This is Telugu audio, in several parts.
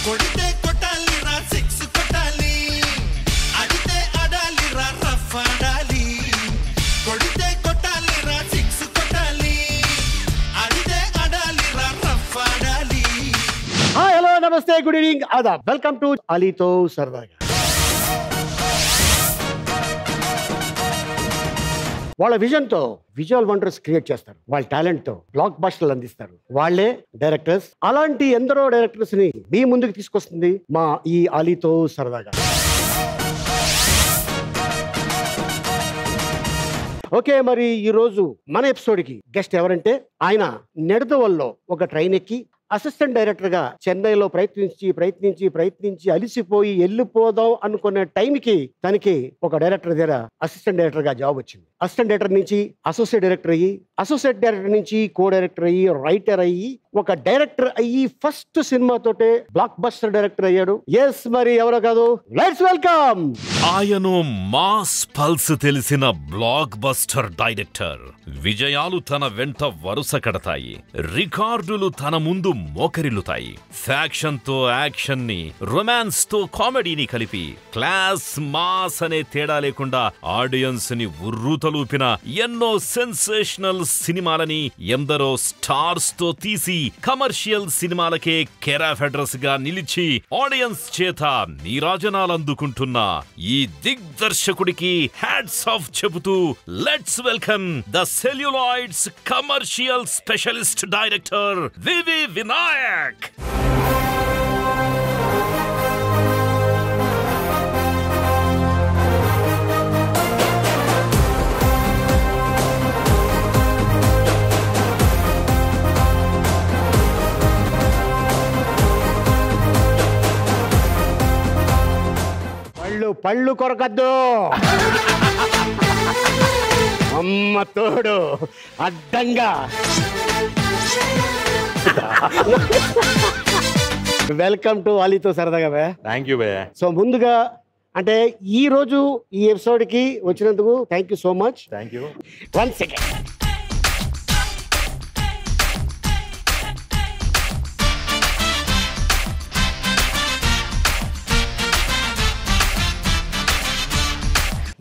Hi, hello, namaste, good evening, adab. Welcome to Alito Saradaga. What a vision to visual wonders create chestar. While talent to blockbuster landistar. Wale directors, alanti endro directors ni me munduku tisukostundi ma ee Alito Saradaga. Okay, mari ee roju mana episode ki guest evarante aina nedaduvallo oka train ekki assistant డైరెక్టర్గా చెన్నైలో ప్రయత్నించి అలిసిపోయి వెళ్ళిపోదాం అనుకునే టైంకి తనకి ఒక డైరెక్టర్ దగ్గర అసిస్టెంట్ డైరెక్టర్గా జాబ్ వచ్చింది. అసిస్టెంట్ డైరెక్టర్ నుంచి అసోసియేట్ డైరెక్టర్ అయ్యి, అసోసియేట్ డైరెక్టర్ నుంచి కో డైరెక్టర్ అయ్యి, రైటర్ అయ్యి, ఒక డైరెక్టర్ అయ్యి ఫస్ట్ సినిమాతోటే బ్లాక్ బస్టర్ డైరెక్టర్ అయ్యాడు. ఎస్, మరి ఎవరో కాదు, లెట్స్ వెల్కమ్ ఆయను మాస్ పల్స్ తెలిసిన బ్లాక్ బస్టర్ డైరెక్టర్. విజయాలు తన వెంట వరుస కడతాయి, రికార్డులు తన ముందు మోకరిల్లుతాయి. ఫ్యాక్షన్ తో యాక్షన్ ని, రొమాన్స్ తో కామెడీని కలిపి క్లాస్ మాస్ అనే తేడా లేకుండా ఆడియన్స్ ని ఉర్రూతలూపిన ఎన్నో సెన్సేషనల్ సినిమాలని ఎందరో స్టార్స్ తో తీసి కమర్షియల్ సినిమాలకే కెరాఫెడ్రస్ గా నిలిచి ఆడియన్స్ చేత నీరాజనాలందుకుంటున్న ఈ దిగ్దర్శకుడికి హ్యాట్స్ ఆఫ్ చెబుతూ let's welcome the celluloid's commercial specialist director V.V. Vinayak. పళ్ళు కొరకద్దు అమ్మ తోడు అడ్డంగా. వెల్కమ్ టు అలీతో సరదాగా బే. థ్యాంక్ యూ బే. సో ముందుగా అంటే ఈ రోజు ఈ ఎపిసోడ్ కి వచ్చినందుకు thank you so much. Thank you. One second.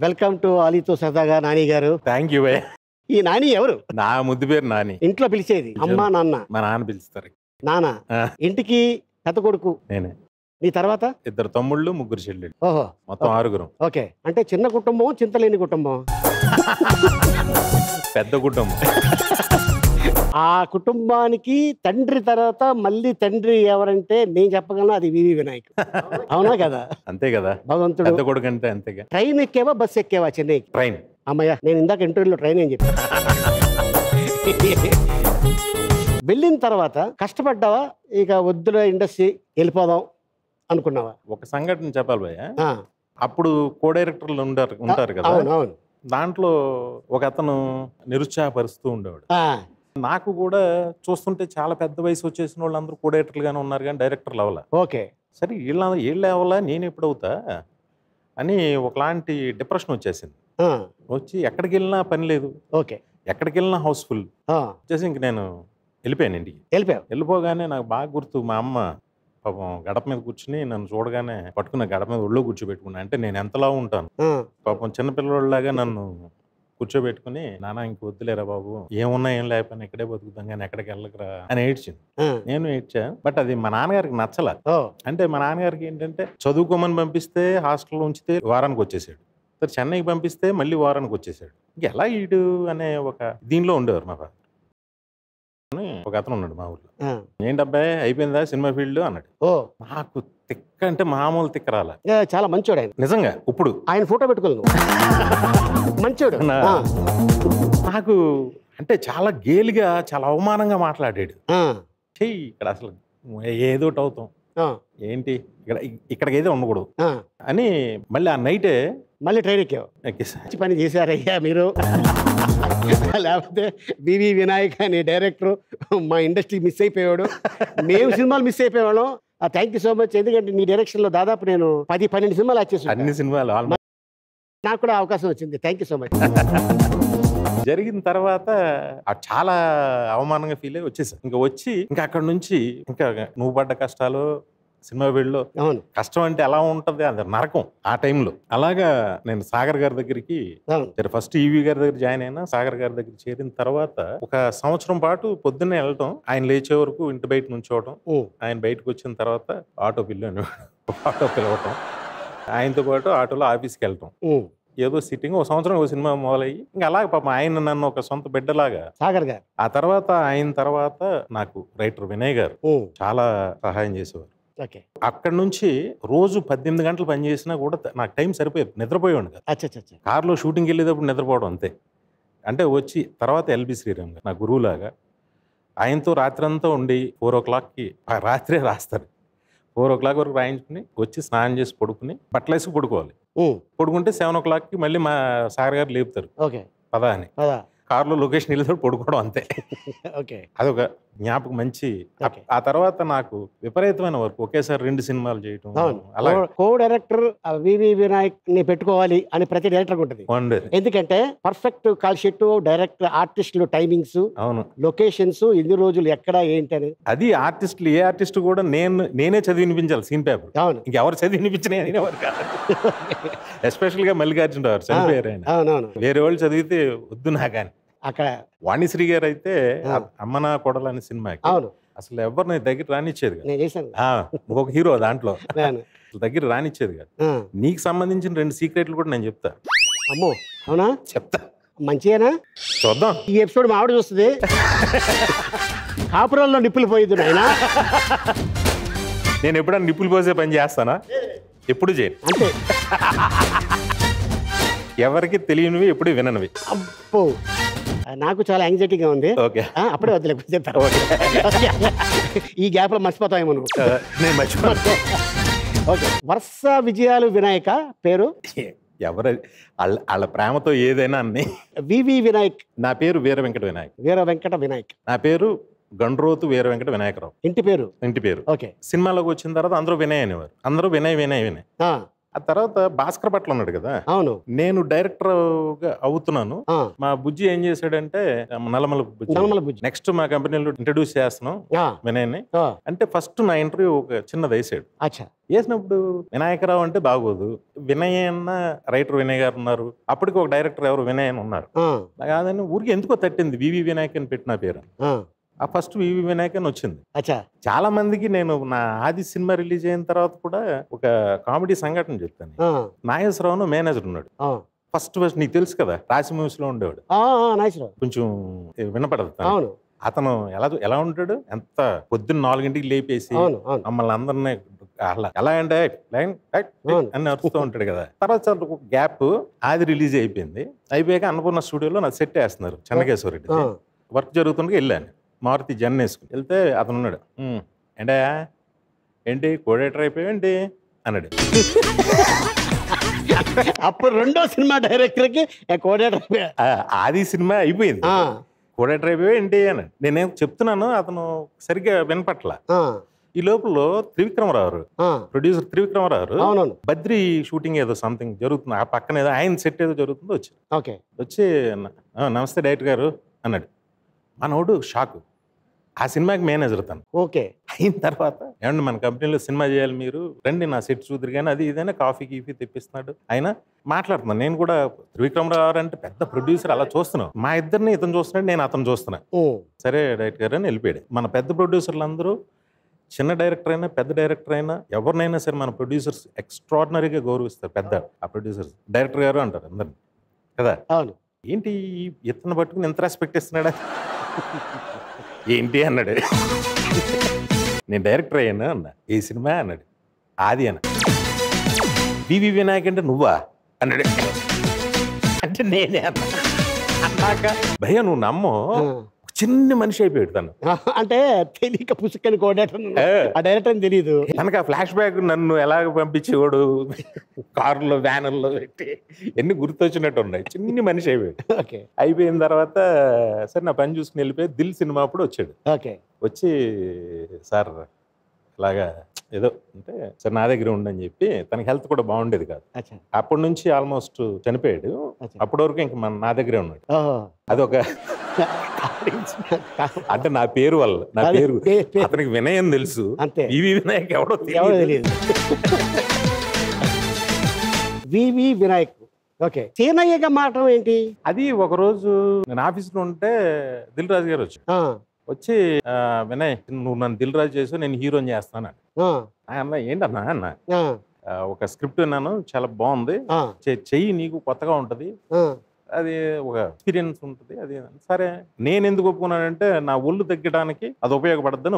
Welcome to అలీతో సరదాగా నాని గారు. థ్యాంక్ యూ బే. ఈ నాని ఎవరు? నా ముద్దు పేరు నాని. ఇంట్లో పిలిచేది అమ్మా నాన్న? మా నాన్న పిలుస్తారు నానా. ఇంటికి పెద్ద కొడుకు నేనే. నీ తర్వాత ఇద్దరు తమ్ముళ్ళు, ముగ్గురు చెల్లెళ్ళు. ఓహో, మొత్తం ఆరుగురం. ఓకే, అంటే చిన్న కుటుంబం, చింతలేని కుటుంబం, పెద్ద కుటుంబం. ఆ కుటుంబానికి తండ్రి తర్వాత మళ్ళీ తండ్రి ఎవరంటే నేను చెప్పగలను, అది V.V. వినాయక్. అవునా కదా? అంతే కదా, భగవంతుడు పెద్ద కొడుకు అంటే అంతేగా. ట్రైన్ ఎక్కేవా బస్ ఎక్కేవా చెన్నైకి? ట్రైన్. అమ్మయ్య, నేను ఇందాక ఇంటర్వ్యూలో ట్రైన్ అని చెప్పాను. వెళ్ళిన తర్వాత కష్టపడ్డావా, ఇక వద్దులే ఇండస్ట్రీ వెళ్ళిపోదాం అనుకున్నావా? ఒక సంఘటన చెప్పాలి భయ్య. అప్పుడు కో డైరెక్టర్లు ఉంటారు కదా, దాంట్లో ఒక అతను నిరుత్సాహపరుస్తూ ఉండేవాడు. నాకు కూడా చూస్తుంటే చాలా పెద్ద వయసు వచ్చేసిన వాళ్ళు అందరూ కో డైరెక్టర్లుగానే ఉన్నారు, కానీ డైరెక్టర్లు అవ్వాలా. ఓకే, సరే వీళ్ళు అవ్వాలా, నేను ఎప్పుడు అవుతా అని ఒకలాంటి డిప్రెషన్ వచ్చేసింది. వచ్చి ఎక్కడికి వెళ్ళినా పని లేదు. ఓకే, ఎక్కడికి వెళ్ళినా హౌస్ఫుల్ వచ్చేసి ఇంక నేను వెళ్ళిపోయాను ఇంటికి. వెళ్ళిపోగానే నాకు బాగా గుర్తు, మా అమ్మ పాపం గడప మీద కూర్చుని నన్ను చూడగానే పట్టుకున్న గడప మీద ఒళ్ళో కూర్చోబెట్టుకున్నా. అంటే నేను ఎంతలా ఉంటాను, పాపం చిన్నపిల్లలాగా నన్ను కూర్చోబెట్టుకుని, నాన్న ఇంక వద్దులేరా బాబు, ఏమున్నా ఏం లేకపోయినా ఇక్కడే బతుకుతాం, కానీ ఎక్కడికి వెళ్ళకరా అని ఏడ్చింది. నేను ఏడ్చా, బట్ అది మా నాన్నగారికి నచ్చలే. అంటే మా నాన్నగారికి ఏంటంటే, చదువుకోమని పంపిస్తే హాస్టల్లో ఉంచితే వారానికి వచ్చేసాడు, చెన్నైకి పంపిస్తే మళ్ళీ వారానికి వచ్చేసాడు, ఎలా ఈడు అనే ఒక దీనిలో ఉండేవారు. మా ఫాదర్ ఒక అతను ఉన్నాడు మా ఊర్లో. ఏంటబ్బాయి అయిపోయిందా సినిమా ఫీల్డ్ అన్నాడు. నాకు తిక్క అంటే మామూలు తిక్క రాలే. చాలా మంచోడు ఆయన, నిజంగా. ఇప్పుడు ఆయన ఫోటో పెట్టుకోలేదు, మంచోడు. నాకు అంటే చాలా గేలిగా, చాలా అవమానంగా మాట్లాడాడు. చెయ్యి ఇక్కడ అసలు ఏదోటి అవుతాం, ఏంటి ఇక్కడ, ఇక్కడికైతే ఉండకూడదు అని. మళ్ళీ ఆ నైటే మళ్ళీ ట్రైన్ ఎక్కావు. పని చేశారయ్యా మీరు, లేకపోతే V.V. వినాయక్ అనే డైరెక్టర్ మా ఇండస్ట్రీ మిస్ అయిపోయాడు, మేము సినిమాలు మిస్ అయిపోయాం. Thank you so much. ఎందుకంటే నీ డైరెక్షన్ లో దాదాపు నేను 10-12 సినిమాలు వచ్చేసాను. అన్ని సినిమాలు నాకు కూడా అవకాశం వచ్చింది. Thank you so much. జరిగిన తర్వాత చాలా అవమానంగా ఫీల్ అయ్యి వచ్చేసాను. ఇంకా వచ్చి ఇంకా అక్కడ నుంచి ఇంకా నువ్వు పడ్డ కష్టాలు, cinema world. Customer ante allow untadi anda narkom aa time lo. Alaga nenu Sagar garu daggiriki there first EV garu daggir join ayina Sagar garu daggir cherin tarvata oka samvatsaram paatu poddune eltam ayina leche varaku inti bayita nunchotam ayina bayitiki vachin tarvata auto bill ani auto pilavadam ayinto paatu auto lo office ki eltam ఏదో సిట్టింగ్ ఒక సంవత్సరం ఒక సినిమా మొదలయ్యి ఇంకా అలాగే పాపం ఆయన నన్ను ఒక సొంత బిడ్డలాగా సాగర్ గారు ఆ తర్వాత ఆయన తర్వాత నాకు రైటర్ వినయ్ గారు చాలా సహాయం చేసేవారు. అక్కడ నుంచి రోజు 18 గంటలు పనిచేసినా కూడా నాకు టైం సరిపోయేది, నిద్రపోయేవాడు కాదు. కారులో షూటింగ్కి వెళ్ళేటప్పుడు నిద్రపోవడం అంతే. అంటే వచ్చి తర్వాత ఎల్బి శ్రీరామ్ గారు నా గురువులాగా ఆయనతో రాత్రంతా ఉండి 4 o'clockకి రాత్రే రాస్తారు. 4 o'clock వరకు రాయించుకుని వచ్చి స్నానం చేసి పడుకుని బట్టలు వేసుకు పడుకోవాలి. పడుకుంటే 7 o'clockకి మళ్ళీ మా సార్ గారు లేపుతారు, పదా అని. కారులో లొకేషన్ వెళ్ళేటప్పుడు పడుకోవడం అంతే. అదొక జ్ఞాపకం మంచి. ఆ తర్వాత నాకు విపరీతమైన వర్క్, ఒకేసారి 2 సినిమాలు చేయటం. అలా కో డైరెక్టర్ వివి వినాయక్ ని పెట్టుకోవాలి అని ప్రతి డైరెక్టర్ ఉంటుంది. ఎందుకంటే పర్ఫెక్ట్ కాల్ షీట్, డైరెక్ట్ ఆర్టిస్టులు, టైమింగ్స్, లొకేషన్స్, ఎన్ని రోజులు ఎక్కడ ఏంటి అని. అది ఆర్టిస్టులు ఏ ఆర్టిస్ట్ కూడా నేనే చదివి వినిపించాలి సీన్ పేపర్. ఇంకెవరు చదివి వినిపించిన వారు కాదు. ఎస్పెషల్ గా మల్లికార్జున గారు చదివారు ఆయన, వేరే వాళ్ళు చదివితే వద్దు నా కానీ. అక్కడ వాణిశ్రీ గారు అయితే అమ్మ నా కొడలు అనే సినిమాకి అసలు ఎవరు నేను దగ్గర రానిచ్చేది కాదు. ఒక హీరో దాంట్లో దగ్గర రానిచ్చేది కాదు. నీకు సంబంధించిన 2 సీక్రెట్లు కూడా నేను చెప్తా. అమ్మో, అవునా? చెప్తా. మంచిగానా? చూద్దాం. ఈ ఎపిసోడ్ మావిడ చూస్తుంది, కాపురాల్లో నిప్పులు పోయిద్దు. నాయనా నేను ఎప్పుడైనా నిప్పులు పోసే పని చేస్తానా? ఎప్పుడు చేయను. అంతే, ఎవరికి తెలియనివి ఎప్పుడు విననివి. అబ్బో, నాకు చాలా యాంగ్జైటీగా ఉంది. అప్పుడే వద్దు, ఈ గ్యాప్ లో మర్చిపోతామేమో. నేను మర్చిపోతా. ఓకే, వర్ష విజయాలు వినాయక పేరు ఎవరు? వాళ్ళ ప్రేమతో ఏదైనా అన్ని. వివి వినాయక్. నా పేరు వీర వెంకట వినాయక్. వీర వెంకట వినాయక్. నా పేరు గండ్రోతు వీర వెంకట వినాయకరావు. ఇంటి పేరు? ఇంటి పేరు. ఓకే. సినిమాలోకి వచ్చిన తర్వాత అందరూ వినయ్ అనేవారు, అందరూ వినయ్. ఆ తర్వాత భాస్కర్ పట్ల ఉన్నాడు కదా. అవును. నేను డైరెక్టర్ గా అవుతున్నాను. మా బుజ్జి ఏం చేశాడంటే, నల్లమల బుజ్జి, నెక్స్ట్ మా కంపెనీలో ఇంట్రడ్యూస్ చేస్తున్నాం వినయ్ అంటే. ఫస్ట్ నా ఇంటర్వ్యూ ఒక చిన్నది వేసాడు. వేసినప్పుడు వినాయకరావు అంటే బాగోదు, వినయ్ అన్న రైటర్ వినయ్ గారు ఉన్నారు, అప్పటికి ఒక డైరెక్టర్ ఎవరు వినయ్ అని ఉన్నారు. కాదని ఊరికి ఎందుకో తట్టింది వివి వినాయక్ అని పెట్టిన పేరు. ఆ ఫస్ట్ వివి వినాయక్ అని వచ్చింది. చాలా మందికి నేను నా ఆది సినిమా రిలీజ్ అయిన తర్వాత కూడా ఒక కామెడీ సంఘటన చెప్తాను. నాగేశ్వరరావు మేనేజర్ ఉన్నాడు. ఫస్ట్ నీకు తెలుసు కదా, రాసి మూవీస్ లో ఉండేవాడు. కొంచెం వినపడదు. అతను ఎలా ఉంటాడు, ఎంత పొద్దున్న 4 గంటలకి లేపేసి మమ్మల్ని అందరినీ ఎలా అంటే అని అరుస్తూ ఉంటాడు కదా. తర్వాత ఒక గ్యాప్, ఆది రిలీజ్ అయిపోయాక అన్నపూర్ణ స్టూడియోలో నా సెట్ వేస్తున్నారు. చెన్నకేశ్వరరెడ్డి వర్క్ జరుగుతుండగా వెళ్ళాను. మారుతి జన్ వేసుకుని వెళ్తే అతను ఉన్నాడు. ఏంటా ఏంటి కోడేటర్ అయిపోయావు ఏంటి అన్నాడు. అప్పుడు రెండో సినిమా డైరెక్టర్కి కోడేటర్ అయిపోయా. ఆది సినిమా అయిపోయింది, కోడేటర్ అయిపోయావు ఏంటి అన్నాడు. నేనేం చెప్తున్నాను అతను సరిగ్గా వినపట్లా. ఈ లోపల త్రివిక్రమరావు, ప్రొడ్యూసర్ త్రివిక్రమరావు, బద్రి షూటింగ్ ఏదో సంథింగ్ జరుగుతుంది ఆ పక్కన, ఏదో ఆయన సెట్ ఏదో జరుగుతుందో వచ్చి వచ్చి నమస్తే డైరెక్టర్ గారు అన్నాడు. మనోడు షాక్. ఆ సినిమాకి మేనేజర్ తను. ఓకే. అయిన తర్వాత ఏమండి మన కంపెనీలో సినిమా చేయాలి మీరు రండి, నా సెట్ చూద్దరు కానీ అది ఇదైనా కాఫీ కీఫీ తెప్పిస్తున్నాడు. ఆయన మాట్లాడుతున్నాను, నేను కూడా త్రివిక్రమరావు అంటే పెద్ద ప్రొడ్యూసర్ అలా చూస్తున్నాను. మా ఇద్దరిని ఇతను చూస్తున్నాడు, నేను అతను చూస్తున్నాను. సరే డైరెక్టర్ గారు అని వెళ్ళిపోయాడు. మన పెద్ద ప్రొడ్యూసర్లు అందరూ చిన్న డైరెక్టర్ అయినా పెద్ద డైరెక్టర్ అయినా ఎవరినైనా సరే మన ప్రొడ్యూసర్స్ ఎక్స్ట్రాడినరీగా గౌరవిస్తారు. పెద్ద ఆ ప్రొడ్యూసర్స్ డైరెక్టర్ గారు అంటారు అందరినీ కదా. ఏంటి ఇతను పట్టుకుని ఎంత రెస్పెక్ట్ ఇస్తున్నాడా ఏంటి అన్నాడు. నేను డైరెక్టర్ అయ్యాను అన్నా. ఏ సినిమా అన్నాడు. ఆది అన్న. వివి వినాయక్ అంటే నువ్వా అన్నాడు. అంటే నేనే అన్నాక భయ్య నువ్వు నమ్మో, చిన్న మనిషి అయిపోయాడు తను. అంటే తెలియక పుసుకని డైరెక్టర్ తెలియదు తనకు. ఆ ఫ్లాష్ బ్యాక్ నన్ను ఎలాగ పంపించేవాడు కారులో వ్యానర్లో పెట్టి ఎన్ని గుర్తొచ్చినట్టు ఉన్నాయి. చిన్న మనిషి అయిపోయాడు. అయిపోయిన తర్వాత సరే నా పని చూసుకుని వెళ్ళిపోయి దిల్ సినిమా అప్పుడు వచ్చాడు. వచ్చి సార్ అలాగా ఏదో అంటే సరే నా దగ్గర ఉండని చెప్పి, తనకి హెల్త్ కూడా బాగుండేది కాదు అప్పటి నుంచి, ఆల్మోస్ట్ చనిపోయాడు. అప్పటి వరకు ఇంక నా దగ్గరే ఉన్నాడు. అదొక అంటే నా పేరు వల్ల నా పేరు అతనికి వినయం తెలుసు. వివి వినాయక్ ఎవడో తెలియదు. వివి వినాయక్ ఓకే. సీనయ్యగా మాట్లాడడం ఏంటి? అది ఒకరోజు నేను ఆఫీస్లో ఉంటే దిల్ రాజు గారు వచ్చి వినయ్ నువ్వు నన్ను దిల్ రాజు చేసి నేను హీరోని చేస్తానండి. అన్న ఏంటన్నా అన్న ఒక స్క్రిప్ట్ విన్నాను చాలా బాగుంది, చెయ్యి నీకు కొత్తగా ఉంటుంది, అది ఒక ఎక్స్పీరియన్స్ ఉంటుంది. అది సరే నేను ఎందుకు ఒప్పుకున్నానంటే నా ఒళ్ళు తగ్గడానికి అది ఉపయోగపడద్దని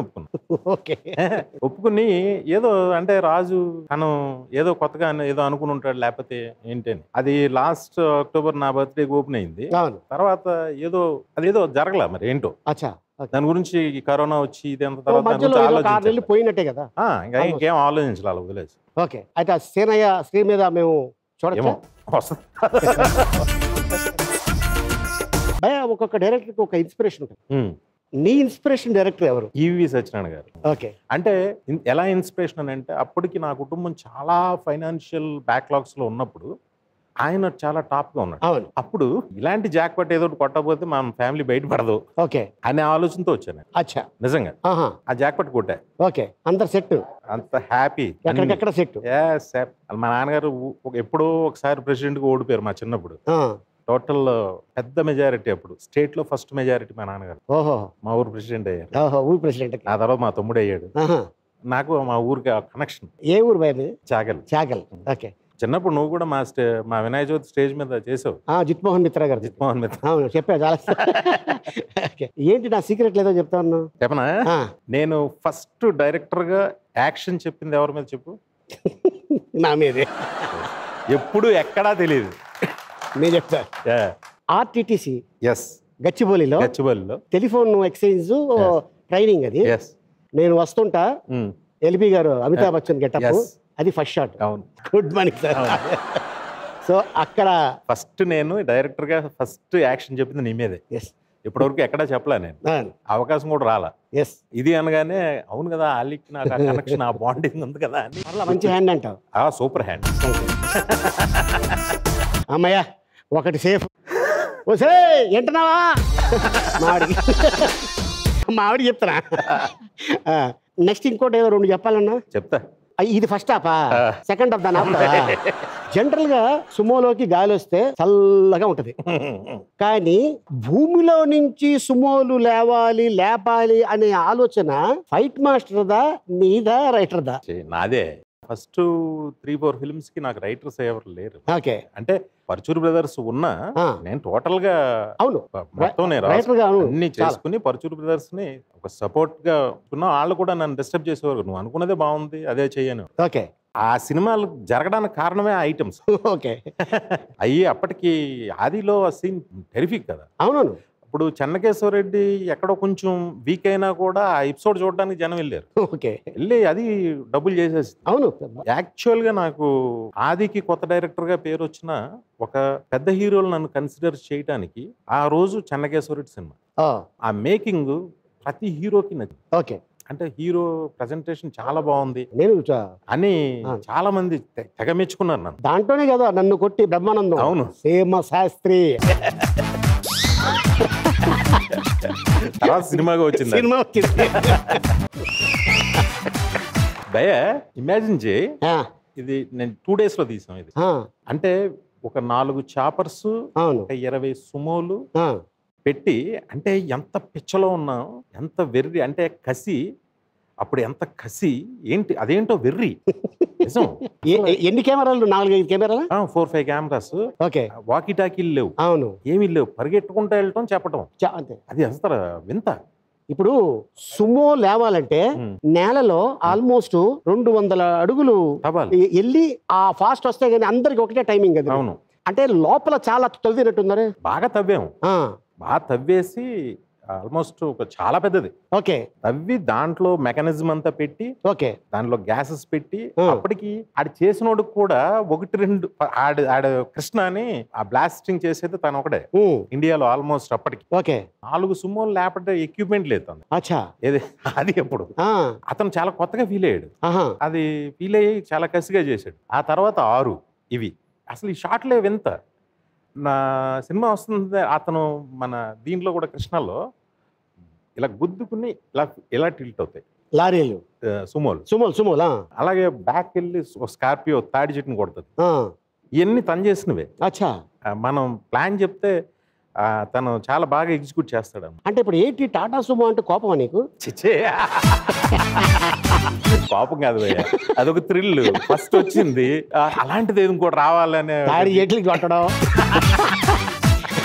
ఒప్పుకుని ఏదో అంటే రాజు తను ఏదో కొత్తగా ఏదో అనుకుని ఉంటాడు లేకపోతే ఏంటని. అది లాస్ట్ అక్టోబర్ నా బర్త్డేకి ఓపెన్ అయింది. తర్వాత ఏదో అదేదో జరగల మరి ఏంటో దాని గురించి కరోనా వచ్చి ఇదంతా తర్వాత పోయినట్టే కదా ఇంకా ఇంకేం ఆలోచించాలి అలా వదిలేసి. ఓకే అయితే సీనయ్య స్క్రీన్ మీద మేము చూడము. భయ్యా ఒక్కొక్క డైరెక్టర్కి ఒక ఇన్స్పిరేషన్ ఉంటుంది. నీ ఇన్స్పిరేషన్ డైరెక్టర్ ఎవరు? ఈవి సత్యనారాయణ గారు. ఓకే అంటే ఎలా ఇన్స్పిరేషన్ అని అంటే అప్పటికి నా కుటుంబం చాలా ఫైనాన్షియల్ బ్యాక్లాగ్స్లో ఉన్నప్పుడు ఆయన చాలా టాప్గా ఉన్నాడు. అప్పుడు ఇలాంటి జాక్పాట్ ఏదో కొట్టకపోతే మా ఫ్యామిలీ బయటపడదు ఓకే అనే ఆలోచనతో వచ్చాను. అచ్చా నిజంగా ఆ జాక్పాట్ కొట్టా. ఓకే అందరు సెట్ అంత హ్యాపీ సెట్. మా నాన్నగారు ఎప్పుడో ఒకసారి ప్రెసిడెంట్గా ఓడిపోయారు మా చిన్నప్పుడు. టోటల్ పెద్ద మెజారిటీ అప్పుడు స్టేట్ లో ఫస్ట్ మెజారిటీ మా నాన్నగారు. మా ఊరు ప్రెసిడెంట్ అయ్యారు. ఆ తర్వాత మా తమ్ముడు అయ్యాడు. నాకు మా ఊరికి కనెక్షన్. ఏ ఊరు? చాగల్. చాగల్ ఓకే. చిన్నప్పుడు నువ్వు కూడా మా వినాయక చవితి స్టేజ్ మీద చేసావు. జిత్మోహన్ మిత్రా గారు. జిత్మోహన్ మిత్రా చెప్పా చాలా. ఏంటి నా సీక్రెట్ లేదో చెప్తాను చెప్పనా? నేను ఫస్ట్ డైరెక్టర్ గా యాక్షన్ చెప్పింది ఎవరి మీద చెప్పు? నా మీదే. ఎప్పుడు ఎక్కడా తెలియదు. నేను చెప్తా ఆర్టీటీసీ గచ్చిబౌలిలో టెలిఫోన్ ఎక్స్చేంజ్ ట్రైనింగ్ అది. నేను వస్తుంటా ఎల్బీ గారు అమితాబ్ బచ్చన్ గెటప్ అది first shot. Good morning sir. So అక్కడ ఫస్ట్ నేను డైరెక్టర్ గా ఫస్ట్ యాక్షన్ చెప్పింది నీ మీదే. ఇప్పటివరకు ఎక్కడా చెప్పలే నేను, అవకాశం కూడా రాలా. ఇది అనగానే అవును కదా ఆలికి నాకు కనెక్షన్ ఆ బాండింగ్ ఉంది కదా అని మంచి హ్యాండ్ అంటావు. Super hand. అమ్మయ్య ఒకటి సేఫ్. ఓసే ఎంటనావా మావిడికి మావిడికి చెప్తానా? నెక్స్ట్ ఇంకోటి ఏదో రెండు చెప్పాలన్నా చెప్తా. ఇది ఫస్ట్ హాఫా సెకండ్ హాఫ్ దాని జనరల్ గా సుమోలోకి గాలి వస్తే చల్లగా ఉంటది, కానీ భూమిలో నుంచి సుమోలు లేవాలి లేపాలి అనే ఆలోచన ఫైట్ మాస్టర్ దా నీదా రైటర్ దా? నాదే. ఫస్ట్ 3-4 ఫిల్మ్స్ కి నాకు రైటర్స్ ఎవరు లేరు. ఓకే అంటే పర్చూర్ బ్రదర్స్ ఉన్నా నేను టోటల్ గా మొత్తం అన్ని చేసుకుని పర్చూర్ బ్రదర్స్ ని ఒక సపోర్ట్ గా ఉన్నా వాళ్ళు కూడా నన్ను డిస్టర్బ్ చేసేవారు. నువ్వు అనుకున్నదే బాగుంది అదే చెయ్యను. ఓకే ఆ సినిమాలు జరగడానికి కారణమే ఆ ఐటమ్స్. ఓకే అయ్యి అప్పటికి ఆదిలో ఆ సీన్ టెరిఫిక్ కదా. అవునవును. ఇప్పుడు చెన్నకేశ్వరరెడ్డి ఎక్కడో కొంచెం వీక్ అయినా కూడా ఆ ఎపిసోడ్ చూడడానికి జనం వెళ్ళారు. ఓకే వెళ్ళి అది డబ్బులు చేసేసి. అవును యాక్చువల్ గా నాకు ఆదికి కొత్త డైరెక్టర్ గా పేరు వచ్చిన ఒక పెద్ద హీరోలు నన్ను కన్సిడర్ చేయడానికి ఆ రోజు చెన్నకేశ్వరరెడ్డి సినిమా ఆ మేకింగ్ ప్రతి హీరోకి నచ్చింది. ఓకే అంటే హీరో ప్రెజెంటేషన్ చాలా బాగుంది అని చాలా మంది తెగ మెచ్చుకున్నారు నన్ను. దాంట్లోనే కదా నన్ను కొట్టి బ్రహ్మానందం. అవును సీమ శాస్త్రి తర్వాత సినిమాగా వచ్చింది. సినిమా వచ్చింది. భయ ఇమాజిన్ చేయి ఇది నేను 2 days లో తీసాం. ఇది అంటే ఒక 4 చాపర్స్ 20 సుమోలు పెట్టి అంటే ఎంత పిచ్చలో ఉన్నాం, ఎంత వెర్రి అంటే కసి, అప్పుడు ఎంత కసి ఏంటి అదేంటో వెర్రి. ఎన్ని కెమెరాలు? 4-5 కెమెరాలు, 4-5 కెమెరాస్. ఓకే వాకీ టాకీలు లేవు. అవును ఏమీ లేవు. పరిగెట్టుకుంటూ వెళ్ళటం చెప్పటం అది అసలు వింత. ఇప్పుడు సుమో లేవాలంటే నేలలో ఆల్మోస్ట్ 200 అడుగులు వెళ్ళి ఆ ఫాస్ట్ వస్తే కానీ అందరికి ఒకటే టైమింగ్ అది. అవును అంటే లోపల చాలా తవ్వినట్టున్నారు. బాగా తవ్వాము. బాగా తవ్వేసి ఆల్మోస్ట్ ఒక చాలా పెద్దది. ఓకే తవ్వి దాంట్లో మెకానిజం అంతా పెట్టి ఓకే దాంట్లో గ్యాసెస్ పెట్టి అప్పటికి ఆడు చేసినోడు కూడా 1-2 ఆడు కృష్ణ అని ఆ బ్లాస్టింగ్ చేసేది తను ఒకడే ఇండియాలో ఆల్మోస్ట్ అప్పటికి. ఓకే 4 సుమోలు లేకపోతే ఎక్విప్మెంట్ లేదు. అచ్చా ఏది అది ఎప్పుడు అతను చాలా కొత్తగా ఫీల్ అయ్యాడు. అది ఫీల్ అయ్యి చాలా కసిగా చేశాడు. ఆ తర్వాత 6 ఇవి అసలు ఈ షార్ట్లే వింత. సినిమా వస్తుంది అతను మన దీంట్లో కూడా కృష్ణలో ఇలా గుద్దుకుని ఇలా ఇలా టిల్ట్ అవుతాయి లారీలు సుమోలు సుమోలు సుమోలు అలాగే బ్యాక్ వెళ్ళి స్కార్పియో తాడి చెట్టుని కొడుతుంది. ఇవన్నీ తను చేసినవే. అచ్చా మనం ప్లాన్ చెప్తే తను చాలా బాగా ఎగ్జిక్యూట్ చేస్తాడు. అంటే ఇప్పుడు ఏంటి టాటా సుమో అంటే కోపమా నీకు? కోపం కాదు భయ్య, అదొక థ్రిల్. ఫస్ట్ వచ్చింది అలాంటిది ఇంకోటి రావాలనే ఎట్లు కొట్టడం,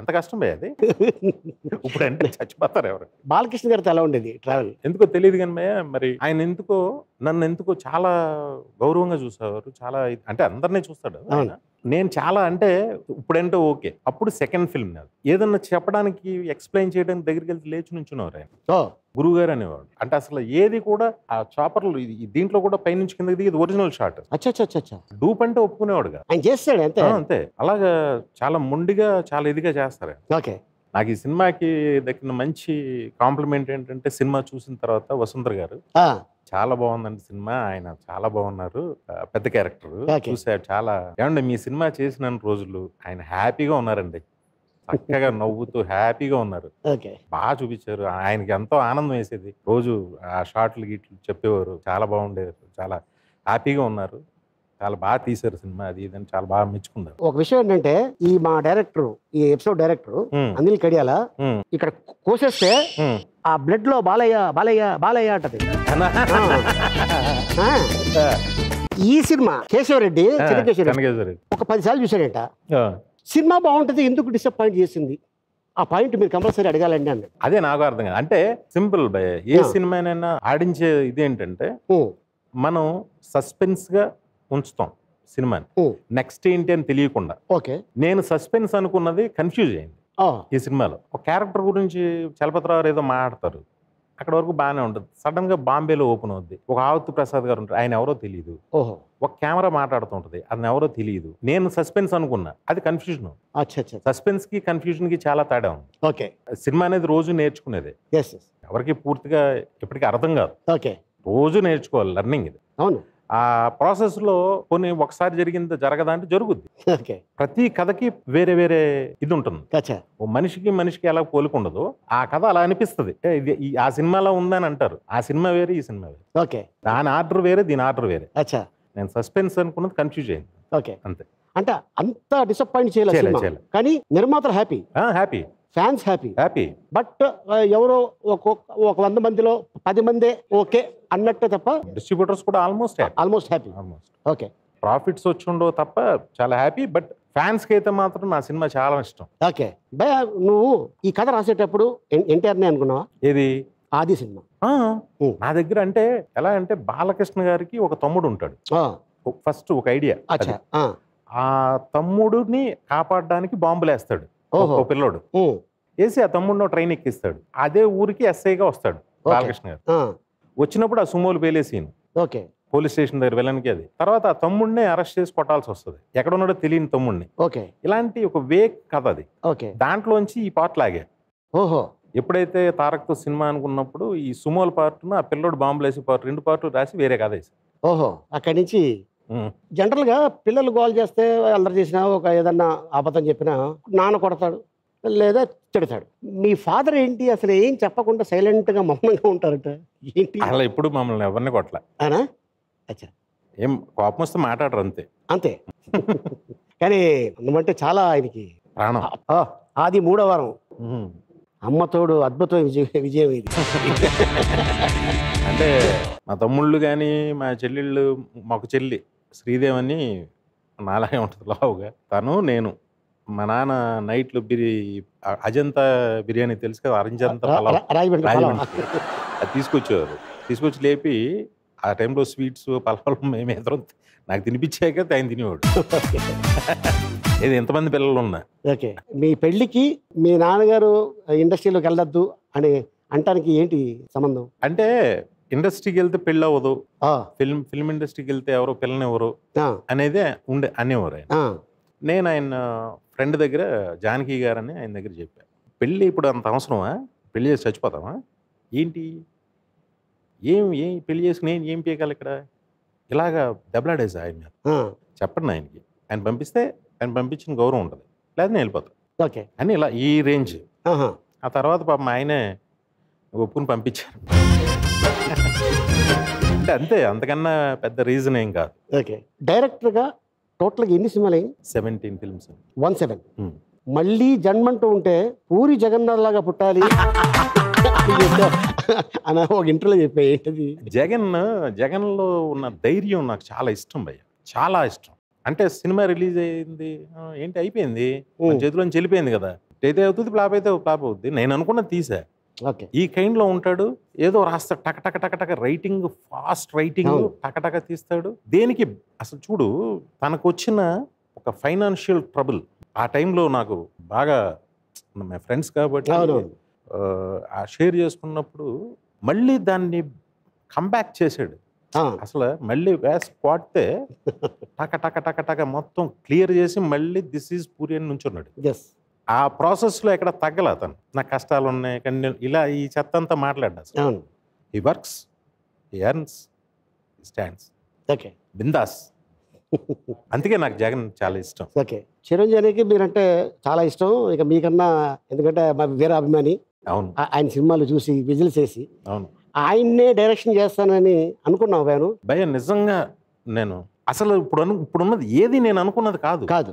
ఎంత కష్టం భయ్య అది. ఇప్పుడు అంటే చచ్చిపోతారు ఎవరు. బాలకృష్ణ గారితో ఎలా ఉండేది ట్రావెల్ ఎందుకో తెలియదు కానీ భయ్య, మరి ఆయన ఎందుకో నన్ను ఎందుకో చాలా గౌరవంగా చూసేవారు. చాలా అంటే అందరినీ చూస్తాడు ఆయన. నేను చాలా అంటే ఇప్పుడంటే ఓకే, అప్పుడు సెకండ్ ఫిల్మ్ నాది. ఏదన్నా చెప్పడానికి ఎక్స్ప్లెయిన్ చేయడానికి దగ్గరికి వెళ్తే లేచి నుంచున్నారు ఆయన. గురువు గారు అనేవాడు. అంటే అసలు ఏది కూడా ఆ చాపర్లు దీంట్లో కూడా పైనుంచి కిందకి దిగి ఒరిజినల్ షాట్. డూప్ అంటే ఒప్పుకునేవాడు చేస్తాడు అంతే అంతే. అలాగా చాలా మొండిగా చాలా ఇదిగా చేస్తారు. నాకు ఈ సినిమాకి దక్కిన మంచి కాంప్లిమెంట్ ఏంటంటే సినిమా చూసిన తర్వాత వసుంధర గారు చాలా బాగుందండి సినిమా, ఆయన చాలా బాగున్నారు, పెద్ద క్యారెక్టర్ చూసారు చాలా. ఏమండి మీ సినిమా చేసిన రోజులు ఆయన హ్యాపీగా ఉన్నారండి, చక్కగా నవ్వుతూ హ్యాపీగా ఉన్నారు, బాగా చూపించారు. ఆయనకి ఎంతో ఆనందం వేసేది రోజు ఆ షార్ట్లు గిట్లు చెప్పేవారు, చాలా బాగుండేది, చాలా హ్యాపీగా ఉన్నారు, చాలా బాగా తీశారు సినిమా, అది ఇదని చాలా బాగా మెచ్చుకున్నారు. ఒక విషయం ఏంటంటే ఈ మా డైరెక్టర్, ఈ ఎపిసోడ్ డైరెక్టర్ అనిల్ కడియాల ఇక్కడ కోసేస్తే ఆ బ్లడ్ లో బాలయ్య బాలయ్య బాలయ్య అంటది. ఈ సినిమా కేశవరెడ్డి ఒక 10 సార్లు చూశాడంట. సినిమా బాగుంటది, ఎందుకు డిసప్పాయింట్ చేసింది ఆ పాయింట్ మీరు కంపల్సరీ అడగాలండి అన్నాడు. అదే నాకు అర్థం కాదు. అంటే సింపుల్ భయ్య, ఏ సినిమానైనా ఆడించే ఇదేంటంటే మనం సస్పెన్స్ గా ఉంచుతాం సినిమాని, నెక్స్ట్ ఏంటి అని తెలియకుండా. నేను సస్పెన్స్ అనుకున్నది కన్ఫ్యూజ్ అయింది ఈ సినిమాలో. ఒక క్యారెక్టర్ గురించి చలపతిరావు ఏదో మాట్లాడతారు, అక్కడ వరకు బాగానే ఉంటుంది. సడన్ గా బాంబేలో ఓపెన్ అవుద్ది, ఒక ఆవత్ ప్రసాద్ గారు ఉంటారు, ఆయన ఎవరో తెలియదు. ఒక కెమెరా మాట్లాడుతుంటది, అది ఎవరో తెలియదు. నేను సస్పెన్స్ అనుకున్నా, అది కన్ఫ్యూజన్. సస్పెన్స్ కి కన్ఫ్యూజన్ కి చాలా తేడా ఉంది. సినిమా అనేది రోజు నేర్చుకునేది, ఎవరికి పూర్తిగా ఎప్పటికీ అర్థం కాదు, రోజు నేర్చుకోవాలి, లెర్నింగ్ ఇది. ఆ ప్రాసెస్ లో కొన్ని ఒకసారి జరిగింది జరగదా అంటే జరుగుద్ది. ప్రతి కథకి వేరే వేరే ఇది ఉంటుంది. ఓ మనిషికి మనిషికి ఎలా పోలికుండదు, ఆ కథ అలా అనిపిస్తుంది. ఇది ఆ సినిమాలో ఉందని అంటారు, ఆ సినిమా వేరే ఈ సినిమా వేరే, దాని ఆర్డర్ వేరే దీని ఆర్డర్ వేరే. నేను సస్పెన్స్ అనుకున్నది కన్ఫ్యూజ్ అయింది అంతే. అంటే అంత డిసప్పాయింట్ చేయలేదు కానీ నిర్మాతలు happy, happy fans happy happy. But ఎవరో ఒక 100 మందిలో 10 మందే ఓకే అన్నట్టే తప్ప డిస్ట్రిబ్యూటర్స్ కూడా ఆల్మోస్ట్ హ్యాపీ. ఓకే ప్రాఫిట్స్ వచ్చి ఉండవు తప్ప చాలా హ్యాపీ. బట్ ఫ్యాన్స్ కి అయితే మాత్రం నా సినిమా చాలా ఇష్టం. ఓకే భయ, నువ్వు ఈ కథ రాసేటప్పుడు ఎన్టీఆర్ నే అనుకున్నావా? ఏది ఆది సినిమా నా దగ్గర అంటే ఎలా అంటే బాలకృష్ణ గారికి ఒక తమ్ముడు ఉంటాడు. ఫస్ట్ ఒక ఐడియా, ఆ తమ్ముడిని కాపాడడానికి బాంబులేస్తాడు ఓ పిల్లోడు, వేసి ఆ తమ్ముడిని ట్రైన్ ఎక్కిస్తాడు. అదే ఊరికి ఎస్ఐగా వస్తాడు బాలకృష్ణ గారు. వచ్చినప్పుడు ఆ సుమోలు పేలేసీను పోలీస్ స్టేషన్ దగ్గర వెళ్ళడానికి, అది తర్వాత ఆ తమ్ముడిని అరెస్ట్ చేసి కొట్టాల్సి వస్తుంది, ఎక్కడ ఉన్నాడో తెలియని తమ్ముడిని. ఇలాంటి ఒక వేక్ కథ అది. దాంట్లోంచి ఈ పార్ట్ లాగే. ఎప్పుడైతే తారక్తో సినిమా అనుకున్నప్పుడు ఈ సుమోల్ పార్ట్ను ఆ పిల్లోడు బాంబులేసి పార్ట్, 2 పార్ట్లు రాసి వేరే కథ వేసి. అక్కడి నుంచి జనరల్ గా పిల్లలు గోల్ చేస్తే అల్లరి చేసినా ఒక ఏదన్నా ఆపదం చెప్పినా నాన్న కొడతాడు లేదా తిడతాడు. మీ ఫాదర్ ఏంటి అసలు ఏం చెప్పకుండా సైలెంట్ గా మౌనంగా ఉంటారట ఏంటి? అలా ఇప్పుడు మమ్మల్ని ఎవరిని కొట్టలేనా? అచ్చా, ఏం కోపం వస్తే మాట్లాడరు అంతే అంతే. కానీ అందుమంటే చాలా ఆయనకి ప్రాణం. అది 3వ వారం అమ్మతోడు అద్భుతం విజయం ఇది. అంటే మా తమ్ముళ్ళు కానీ మా చెల్లెళ్ళు, మాకు చెల్లి శ్రీదేవి అని నాలాగే ఉంటుంది లావుగా, తను నేను. మా నాన్న నైట్లు అజంతా బిర్యానీ తెలుసు కదా, అజంతా పలావ్ అది తీసుకొచ్చేవారు. తీసుకొచ్చి లేపి ఆ టైంలో స్వీట్స్ పలావులు మేము ఎదురు నాకు తినిపించాక ఆయన తినేవాడు. ఇది ఎంతమంది పిల్లలు ఉన్నా. ఓకే, మీ పెళ్ళికి మీ నాన్నగారు ఇండస్ట్రీలోకి వెళ్ళొద్దు అని అంటానికి ఏంటి సంబంధం? అంటే industry gelte pilla vodu. Film industry gelte avro pillane voru. Anede und ane vore. Nene nain friend dagre Janaki garane nain dagre jeppe. Pilli ipudu an thamsno ha. Pilli search pata ha. Yenti. Yem pilli esne yem pye kalakra. Ilaga double design. Chapter nain ki. And bumpiste and bumpichin gauru onda. Ladne helpata. Okay. Ani la e range. ఆ తర్వాత పాప మా ఆయనే ఒప్పుకుని పంపించారు. అంటే అంతే, అంతకన్నా పెద్ద రీజన్ ఏం కాదు. ఓకే, డైరెక్టర్గా టోటల్గా ఎన్ని సినిమాలు అయ్యి? 17 films. 17. మళ్ళీ జన్మంటూ ఉంటే పూరి జగన్నాథ్ లాగా పుట్టాలి అని ఒక ఇంటర్వ్యూలో చెప్పాయి. ఏంటది? జగన్లో ఉన్న ధైర్యం నాకు చాలా ఇష్టం భయ్య, చాలా ఇష్టం. అంటే సినిమా రిలీజ్ అయింది ఏంటి, అయిపోయింది, చేతిలోంచి వెళ్ళిపోయింది కదా, అయితే అవుతుంది, ప్లాప్ అయితే ప్లాప్ అవుద్ది, నేను అనుకున్న తీసా. ఓకే, ఈ కైండ్లో ఉంటాడు, ఏదో రాస్తా, టక టక టక టక రైటింగ్, ఫాస్ట్ రైటింగ్, టక టక తీస్తాడు. దేనికి అసలు చూడు, తనకు వచ్చిన ఒక ఫైనాన్షియల్ ట్రబుల్ ఆ టైంలో నాకు బాగా, మా ఫ్రెండ్స్ కాబట్టి షేర్ చేసుకున్నప్పుడు మళ్ళీ దాన్ని కంబ్యాక్ చేసాడు. అసలు మళ్ళీ వేస్ పాడితే టక టక టక టక మొత్తం క్లియర్ చేసి మళ్ళీ దిస్ ఈజ్ పూరి అని నుంచి ఉన్నాడు. ఆ ప్రాసెస్లో ఎక్కడ తగ్గల అతను, నాకు కష్టాలు ఉన్నాయి కానీ ఇలా ఈ చెత్త అంతా మాట్లాడ్డా. He works, he earns, he stands. Okay, బిందాస్. అందుకే నాకు జగన్ చాలా ఇష్టం. ఓకే, చిరంజీవికి మీరంటే చాలా ఇష్టం, ఇక మీకన్నా, ఎందుకంటే మా వేరే అభిమాని. అవును, ఆయన సినిమాలు చూసి విజిల్ చేసి. అవును, ఆయన్నే డైరెక్షన్ చేస్తానని అనుకున్నావు భయను? భయం నిజంగా నేను అసలు ఇప్పుడున్నది ఏది నేను అనుకున్నది కాదు కాదు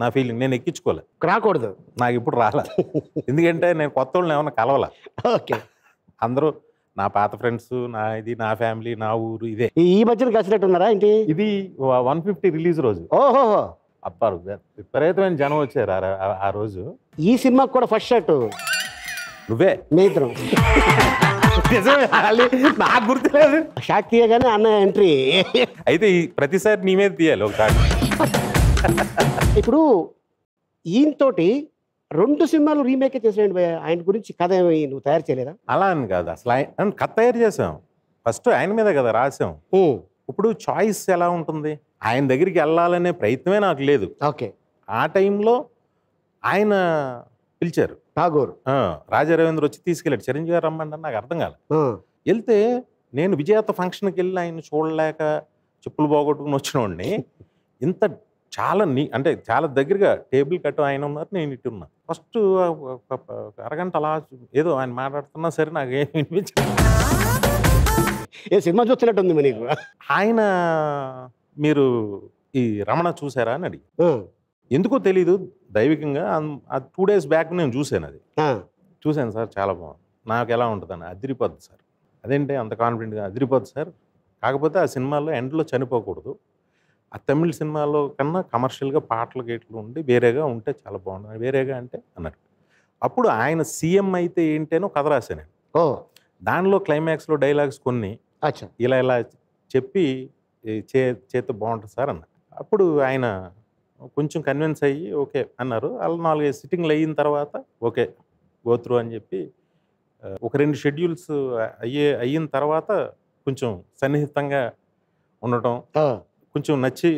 నా ఫీలింగ్, నేను ఎక్కించుకోలే, రాకూడదు, నాకు ఇప్పుడు రాలే, ఎందుకంటే నేను కొత్త వాళ్ళని ఏమన్నా కలవలే. ఓకే, అందరూ నా పాత ఫ్రెండ్స్, నా ఇది, నా ఫ్యామిలీ, నా ఊరు, ఇదే. ఈ మధ్యన కలిసినట్టున్నారా ఏంటి? ఇది 150 రిలీజ్ రోజు. ఓహో, అప్పారు విపరీతమైన జనం వచ్చారు ఆ రోజు. ఈ సినిమాకి కూడా ఫస్ట్ షాట్ నువ్వే, నేత్రం నాకు గుర్తులేదు, షాట్ తీయగానే అన్న ఎంట్రీ అయితే ప్రతిసారి నీ మీద తీయాలి ఒక షాట్. ఇప్పుడు ఈయనతోటి 2 సినిమాలు రీమేక్ చేసాడు. ఆయన గురించి కథ ఏమి నువ్వు తయారు చేయలేదా? అలా అని కాదు, అసలు ఆయన కథ తయారు చేసాం ఫస్ట్, ఆయన మీద కదా రాసాం. ఇప్పుడు చాయిస్ ఎలా ఉంటుంది, ఆయన దగ్గరికి వెళ్ళాలనే ప్రయత్నమే నాకు లేదు. ఓకే, ఆ టైంలో ఆయన పిలిచారు, ఠాగూర్ రాజారవీంద్ర వచ్చి తీసుకెళ్ళాడు, చిరంజీవి గారు రమ్మంటే నాకు అర్థం కాలేదు. వెళ్తే నేను విజేత ఫంక్షన్కి వెళ్ళి ఆయన చూడలేక చెప్పులు పోగొట్టుకుని వచ్చిన వాడిని. ఇంత చాలా అంటే చాలా దగ్గరగా టేబుల్ కట్టు ఆయన ఉన్నారు, నేను ఇటు ఉన్నా. ఫస్ట్ అరగంట అలా ఏదో ఆయన మాట్లాడుతున్నా సరే నాకు ఏం వినిపించింది, ఏ సినిమా చూస్తున్నట్టుంది మీకు ఆయన. మీరు ఈ రమణ చూసారా అని అడిగి, ఎందుకో తెలీదు దైవికంగా 2 days బ్యాక్ నేను చూశాను, అది చూశాను సార్, చాలా బాగుంది. నాకు ఎలా ఉంటుందని అదిరిపోద్ది సార్. అదేంటి అంత కాన్ఫిడెంట్గా? అదిరిపోద్ది సార్, కాకపోతే ఆ సినిమాలో ఎండ్లో చనిపోకూడదు, ఆ తమిళ సినిమాలో కన్నా కమర్షియల్గా పాటలు గేట్లు ఉండి వేరేగా ఉంటే చాలా బాగుంటుంది, వేరేగా అంటే అన్నాడు. అప్పుడు ఆయన సీఎం అయితే ఏంటేనో కథ రాశాను నేను. దానిలో క్లైమాక్స్లో డైలాగ్స్ కొన్ని ఇలా ఇలా చెప్పి చేత బాగుంటుంది సార్ అన్నాడు. అప్పుడు ఆయన కొంచెం కన్విన్స్ అయ్యి ఓకే అన్నారు. అలా 4-5 సిట్టింగ్లు అయిన తర్వాత ఓకే గోత్రు అని చెప్పి, 1-2 షెడ్యూల్స్ అయిన తర్వాత కొంచెం సన్నిహితంగా ఉండటం, కొంచెం నచ్చి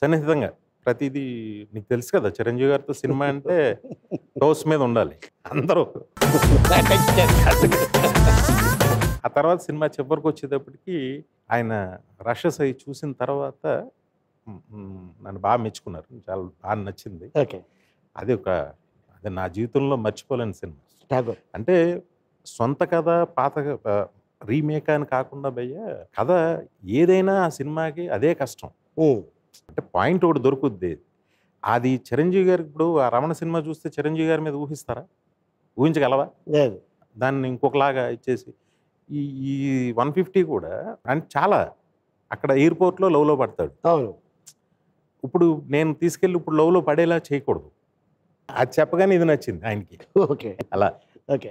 సన్నిహితంగా ప్రతిదీ. నీకు తెలుసు కదా చిరంజీవి గారితో సినిమా అంటే డోస్ మీద ఉండాలి అందరూ. ఆ తర్వాత సినిమా చివరికి వచ్చేటప్పటికి ఆయన రషెస్ అయ్యి చూసిన తర్వాత నన్ను బాగా మెచ్చుకున్నారు, చాలా బాగా నచ్చింది. అది అది నా జీవితంలో మర్చిపోలేని సినిమా. అంటే సొంత కథ పాత రీమేక్ అని కాకుండా భయ్య, కథ ఏదైనా ఆ సినిమాకి అదే కష్టం. అంటే పాయింట్ ఒకటి దొరుకుద్ది, అది చిరంజీవి గారికి. ఇప్పుడు ఆ రమణ సినిమా చూస్తే చిరంజీవి గారి మీద ఊహిస్తారా? ఊహించగలవా? దాన్ని ఇంకొకలాగా ఇచ్చేసి 150 కూడా అండ్ చాలా అక్కడ ఎయిర్పోర్ట్లో లవ్లో పడతాడు. అవును, ఇప్పుడు నేను తీసుకెళ్ళి ఇప్పుడు లవ్లో పడేలా చేయకూడదు. అది చెప్పగానే ఇది నచ్చింది ఆయనకి. ఓకే అలా. ఓకే,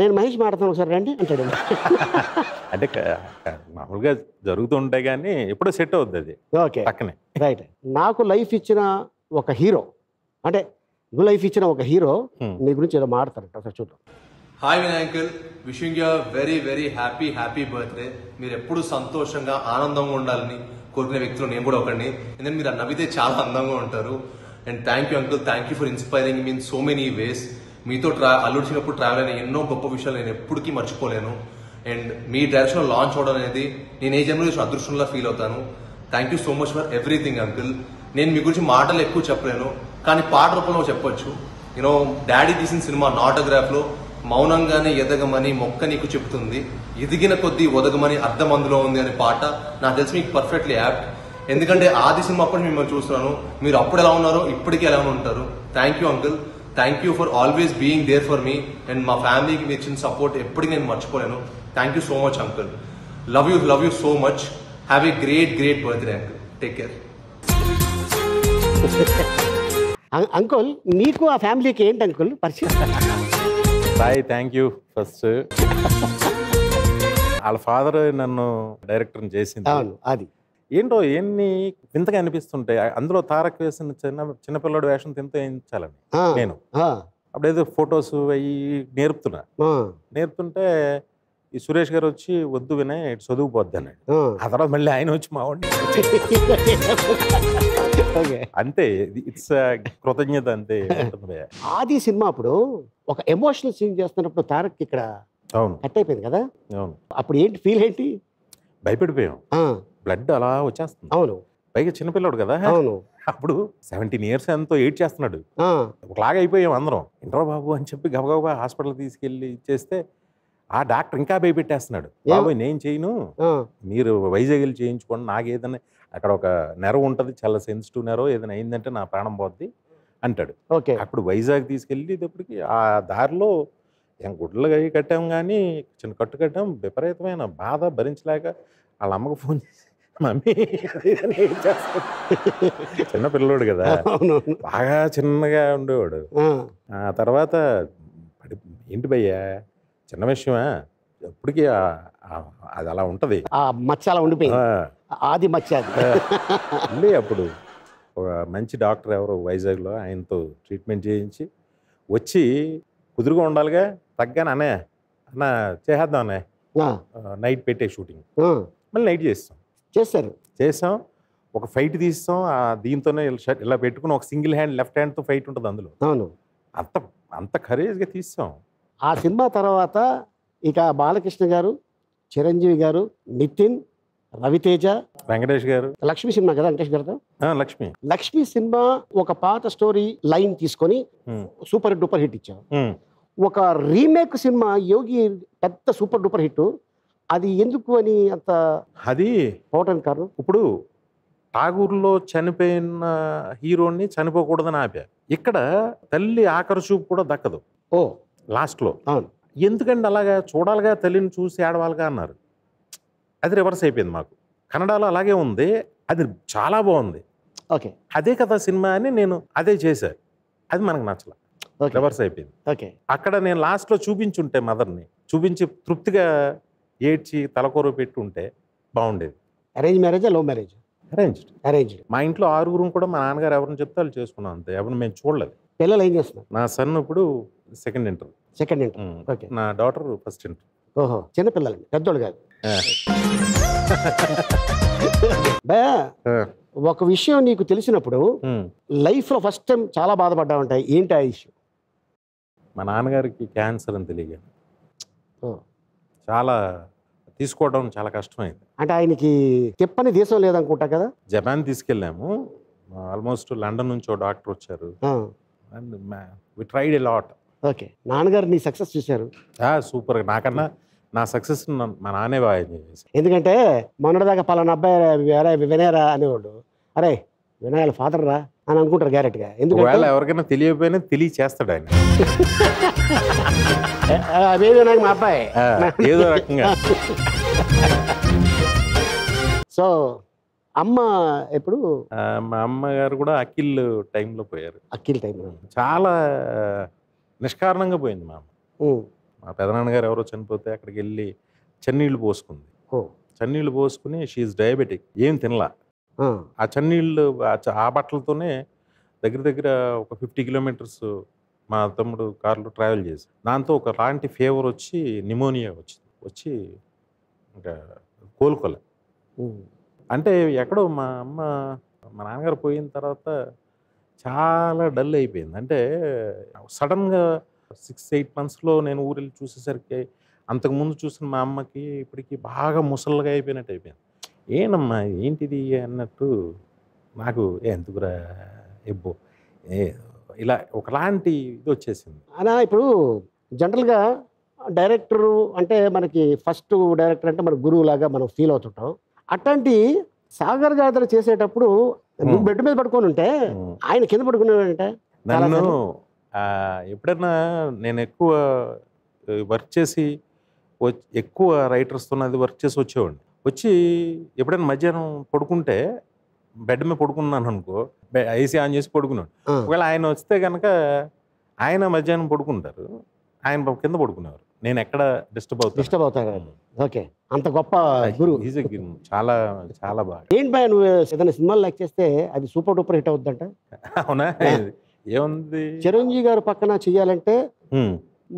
నేను మహేష్ మాట్లాడుతాను ఒకసారి రండి అంటాడు. అంటే మామూలుగా జరుగుతూ ఉంటాయి కానీ ఎప్పుడో సెట్ అవుద్ది అది. ఓకే, పక్కనే. రైట్. నాకు లైఫ్ ఇచ్చిన ఒక హీరో, అంటే నువ్వు లైఫ్ ఇచ్చిన ఒక హీరో నీ గురించి ఏదో మాట్లాడతారంట, ఒకసారి చూద్దాం. హాయ్ వినాయకుల్, wishing you very very happy happy birthday. మీరు ఎప్పుడు సంతోషంగా ఆనందంగా ఉండాలని కోరుకునే వ్యక్తులు నేను కూడా ఒకడిని. ఎందుకంటే మీరు నవ్వితే చాలా అందంగా ఉంటారు. And thank you uncle, thank you for inspiring me in so many ways. మీతో అల్లుడిచినప్పుడు ట్రావెల్ అయిన ఎన్నో గొప్ప విషయాలు నేను ఎప్పటికీ మర్చిపోలేను. అండ్ మీ డైరెక్షన్లో లాంచ్ అవడం అనేది నేను ఏ జన్మలో చూసిన అదృష్టంలో ఫీల్ అవుతాను. Thank you so much for everything uncle. నేను మీ గురించి మాటలు ఎక్కువ చెప్పలేను కానీ పాట రూపంలో చెప్పొచ్చు. యూనో డాడీ తీసిన సినిమా నాటోగ్రాఫ్లో మౌనంగానే ఎదగమని మొక్క నీకు చెప్తుంది, ఎదిగిన కొద్దీ ఒదగమని అర్థం అందులో ఉంది అనే పాట నాకు తెలిసి మీకు పర్ఫెక్ట్లీ యాప్ట్. ఎందుకంటే ఆది సినిమా అప్పుడు మిమ్మల్ని చూస్తున్నాను, మీరు అప్పుడు ఎలా ఉన్నారో ఇప్పటికీ ఎలా ఉంటారు. Thank you uncle, thank you for always being there for me. And మా ఫ్యామిలీకి మీరు ఇచ్చిన సపోర్ట్ ఎప్పటికీ నేను మర్చిపోలేను. Thank you so much uncle. Love you so much. Have a great great birthday uncle. Take care. Uncle, నీకు ఆ ఫ్యామిలీకి ఏంటి అంకుల్ పరిచయం? బాయ్. Thank you. ఫస్ట్ వాళ్ళ ఫాదర్ నన్ను డైరెక్టర్ చేసింది. అది ఏంటో ఎన్ని వింతగా అనిపిస్తుంటాయి. అందులో తారక్ వేసిన చిన్నపిల్లడు వేషం తింత వేయించాలని నేను అప్పుడు ఏదో ఫొటోస్ అవి నేర్పుతుంటే ఈ సురేష్ గారు వచ్చి వద్దు వినే చదువుపోద్ది అన్నాడు. ఆ తర్వాత మళ్ళీ ఆయన వచ్చి మా వాడిని. అంతే, ఇట్స్ కృతజ్ఞత. అంతే. ఆది సినిమా అప్పుడు ఒక ఎమోషనల్ సీన్ చేస్తున్నప్పుడు తారక్ ఇక్కడ కట్ అయిపోయింది కదా. అవును, అప్పుడు ఏంటి ఫీల్? ఏంటి? భయపడిపోయాం. బ్లడ్ అలా వచ్చేస్తుంది. అవును, పైగా చిన్నపిల్లడు కదా. అవును, అప్పుడు 17 years ఎంతో ఏడ్ చేస్తున్నాడు. ఒకలాగా అయిపోయాం అందరం. ఇంటర్ బాబు అని చెప్పి గబగబా హాస్పిటల్ తీసుకెళ్ళి ఇచ్చేస్తే ఆ డాక్టర్ ఇంకా భయపెట్టేస్తున్నాడు. బాబు నేను చేయను, మీరు వైజాగ్లు చేయించుకోండి, నాకు ఏదైనా అక్కడ ఒక నెరవు ఉంటుంది, చాలా సెన్సిటివ్ నెరవు, ఏదైనా అయిందంటే నా ప్రాణం పోద్ది అంటాడు. ఓకే, అప్పుడు వైజాగ్ తీసుకెళ్ళేటప్పటికి ఆ దారిలో గుడ్లు అవి కట్టాం కానీ చిన్న కట్టు కట్టాం. విపరీతమైన బాధ భరించలేక వాళ్ళ అమ్మకు ఫోన్ చేసి, మమ్మీ చిన్న పిల్లోడు కదా, బాగా చిన్నగా ఉండేవాడు. ఆ తర్వాత ఏంటి భయ్యా చిన్న విషయమా, ఎప్పటికీ అది అలా ఉంటుంది, మచ్చ అలా ఉండిపోయింది, ఆది మచ్చ ఉండి. అప్పుడు ఒక మంచి డాక్టర్ ఎవరు వైజాగ్లో ఆయనతో ట్రీట్మెంట్ చేయించి వచ్చి కుదురుగా ఉండాలిగా తగ్గాను అనే అన్న చేసేద్దాం అనే నైట్ పెట్టే షూటింగ్ మళ్ళీ నైట్ చేస్తాం. ఒక ఫైట్ తీస్తాం, దీంతోనే ఇలా పెట్టుకుని ఒక సింగిల్ హ్యాండ్ లెఫ్ట్ హ్యాండ్తో ఫైట్ ఉంటుంది అందులో. అవును, అంత అంత కరేజ్గా తీస్తాం. ఆ సినిమా తర్వాత ఇక బాలకృష్ణ గారు, చిరంజీవి గారు, నితిన్, రవితేజ, వెంకటేష్ గారు, లక్ష్మి సినిమా కదా వెంకటేష్ గారితో. లక్ష్మి సినిమా ఒక పాత స్టోరీ లైన్ తీసుకొని సూపర్ డూపర్ హిట్ ఇచ్చాం. ఒక రీమేక్ సినిమా యోగి పెద్ద సూపర్ డూపర్ హిట్. అది ఎందుకు అని అంత అది పోవటానికి కారణం? ఇప్పుడు టాగూర్లో చనిపోయిన హీరోని చనిపోకూడదని ఆపా. ఇక్కడ తల్లి ఆకర్షణ కూడా దక్కదు ఓ లాస్ట్లో. అవును, ఎందుకంటే అలాగా చూడాలిగా, తల్లిని చూసి ఏడవాలిగా అన్నారు. అది రివర్స్ అయిపోయింది మాకు. కన్నడలో అలాగే ఉంది, అది చాలా బాగుంది. ఓకే, అదే కదా సినిమా అని నేను అదే చేశాను. అది మనకు నచ్చలా, రివర్స్ అయిపోయింది. ఓకే, అక్కడ నేను లాస్ట్లో చూపించుంటే మదర్ని చూపించి తృప్తిగా ఏడ్చి తలకూర పెట్టి ఉంటే బాగుండేది. Arrange marriage, love marriage? Arranged. Arranged. మా ఇంట్లో 6 కూడా మా నాన్నగారు ఎవరిని చెప్తే వాళ్ళు చేసుకున్నాం అంతే. ఎవరిని మేము చూడలేదు. పిల్లలు ఏం చేస్తున్నారు? నా సన్ ఇప్పుడు సెకండ్ ఇంటర్, నా డాటర్ ఫస్ట్ ఇంటర్. ఓహో, చిన్న పిల్లలు, పెద్దోళ్ళు కాదు. ఒక విషయం నీకు తెలిసినప్పుడు లైఫ్లో ఫస్ట్ టైం చాలా బాధపడ్డా ఉంటాయి, ఏంటి ఆ ఇష్యూ? మా నాన్నగారికి క్యాన్సర్ అని తెలియదు, చాలా తీసుకోవడం చాలా కష్టమైంది. అంటే ఆయనకి చెప్పని దేశం లేదనుకుంటా కదా. జపాన్ తీసుకెళ్ళాము, ఆల్మోస్ట్ లండన్ నుంచి డాక్టర్ వచ్చారు. And we tried a lot. Okay, నాన్నగారు నీ సక్సెస్ చూశారు. సూపర్, నాకన్నా నా సక్సెస్ మా నాన్నే బాగా ఎంజాయ్ చేశారు. ఎందుకంటే మొన్నటిదాకా పలానా అబ్బాయి వినయరా అనేవాడు, అరే వినయాల ఫాదర్ రా అని అనుకుంటారు గ్యారెంటీగా. ఎందుకంటే ఎవరికైనా తెలియకపోయినా తెలియచేస్తాడు ఆయన. మా అబ్బాయి ఏదో రకంగా. సో అమ్మ ఎప్పుడు, మా అమ్మగారు కూడా అఖిల్ టైంలో పోయారు. అఖిల్ టైంలో చాలా నిష్కారణంగా పోయింది మా అమ్మ. మా పెదనాన్నగారు ఎవరో చనిపోతే అక్కడికి వెళ్ళి చన్నీళ్ళు పోసుకుంది. చన్నీళ్ళు పోసుకుని షీఈస్ డయాబెటిక్, ఏం తినలా. ఆ చన్నీళ్ళు ఆ బట్టలతోనే దగ్గర దగ్గర ఒక 50 కిలోమీటర్స్ మా తమ్ముడు కారులో ట్రావెల్ చేసి, దాంతో ఒక లాంటి ఫీవర్ వచ్చి న్యూమోనియా వచ్చి ఇంకా కోలుకోలే. అంటే ఎక్కడో మా అమ్మ మా నాన్నగారు పోయిన తర్వాత చాలా డల్ అయిపోయింది. అంటే సడన్గా 6-8 మంత్స్లో నేను ఊరు వెళ్ళి చూసేసరికి అంతకుముందు చూసిన మా అమ్మకి ఇప్పటికీ బాగా ముసలిగా అయిపోయినట్టు అయిపోయింది. ఏనమ్మా ఏంటిది అన్నట్టు నాకు ఎందుకురా ఎబ్బో ఇలా ఒకలాంటి ఇది వచ్చేసింది. అలా ఇప్పుడు జనరల్గా డైరెక్టరు అంటే మనకి ఫస్ట్ డైరెక్టర్ అంటే మన గురువులాగా మనం ఫీల్ అవుతుంటాం. అట్లాంటి సాగర్ గాథలు చేసేటప్పుడు నువ్వు బెడ్ మీద పడుకొని ఉంటే ఆయన కింద పడుకునేవాడంటే నన్ను ఎప్పుడన్నా నేను ఎక్కువ వర్క్ చేసి ఎక్కువ రైటర్స్తో అది వర్క్ చేసి వచ్చేవాడిని. వచ్చి ఎప్పుడైనా మధ్యాహ్నం పడుకుంటే బెడ్ మీద పడుకున్నాను అనుకో, ఐసీ ఆన్ చేసి పడుకున్నాడు. ఒకవేళ ఆయన వస్తే కనుక ఆయన మధ్యాహ్నం పడుకుంటారు, ఆయన కింద పడుకున్నారు. నేను ఎక్కడ డిస్టర్బ్ అవుతాను. ఓకే, అంత గొప్ప గురువు. చాలా చాలా బాగా. ఏంటి భయ నువ్వు ఏదైనా సినిమాలు లైక్ చేస్తే అది సూపర్ డూపర్ హిట్ అవుతుందంట. అవునా, ఏముంది, చిరంజీవి గారు పక్కన చెయ్యాలంటే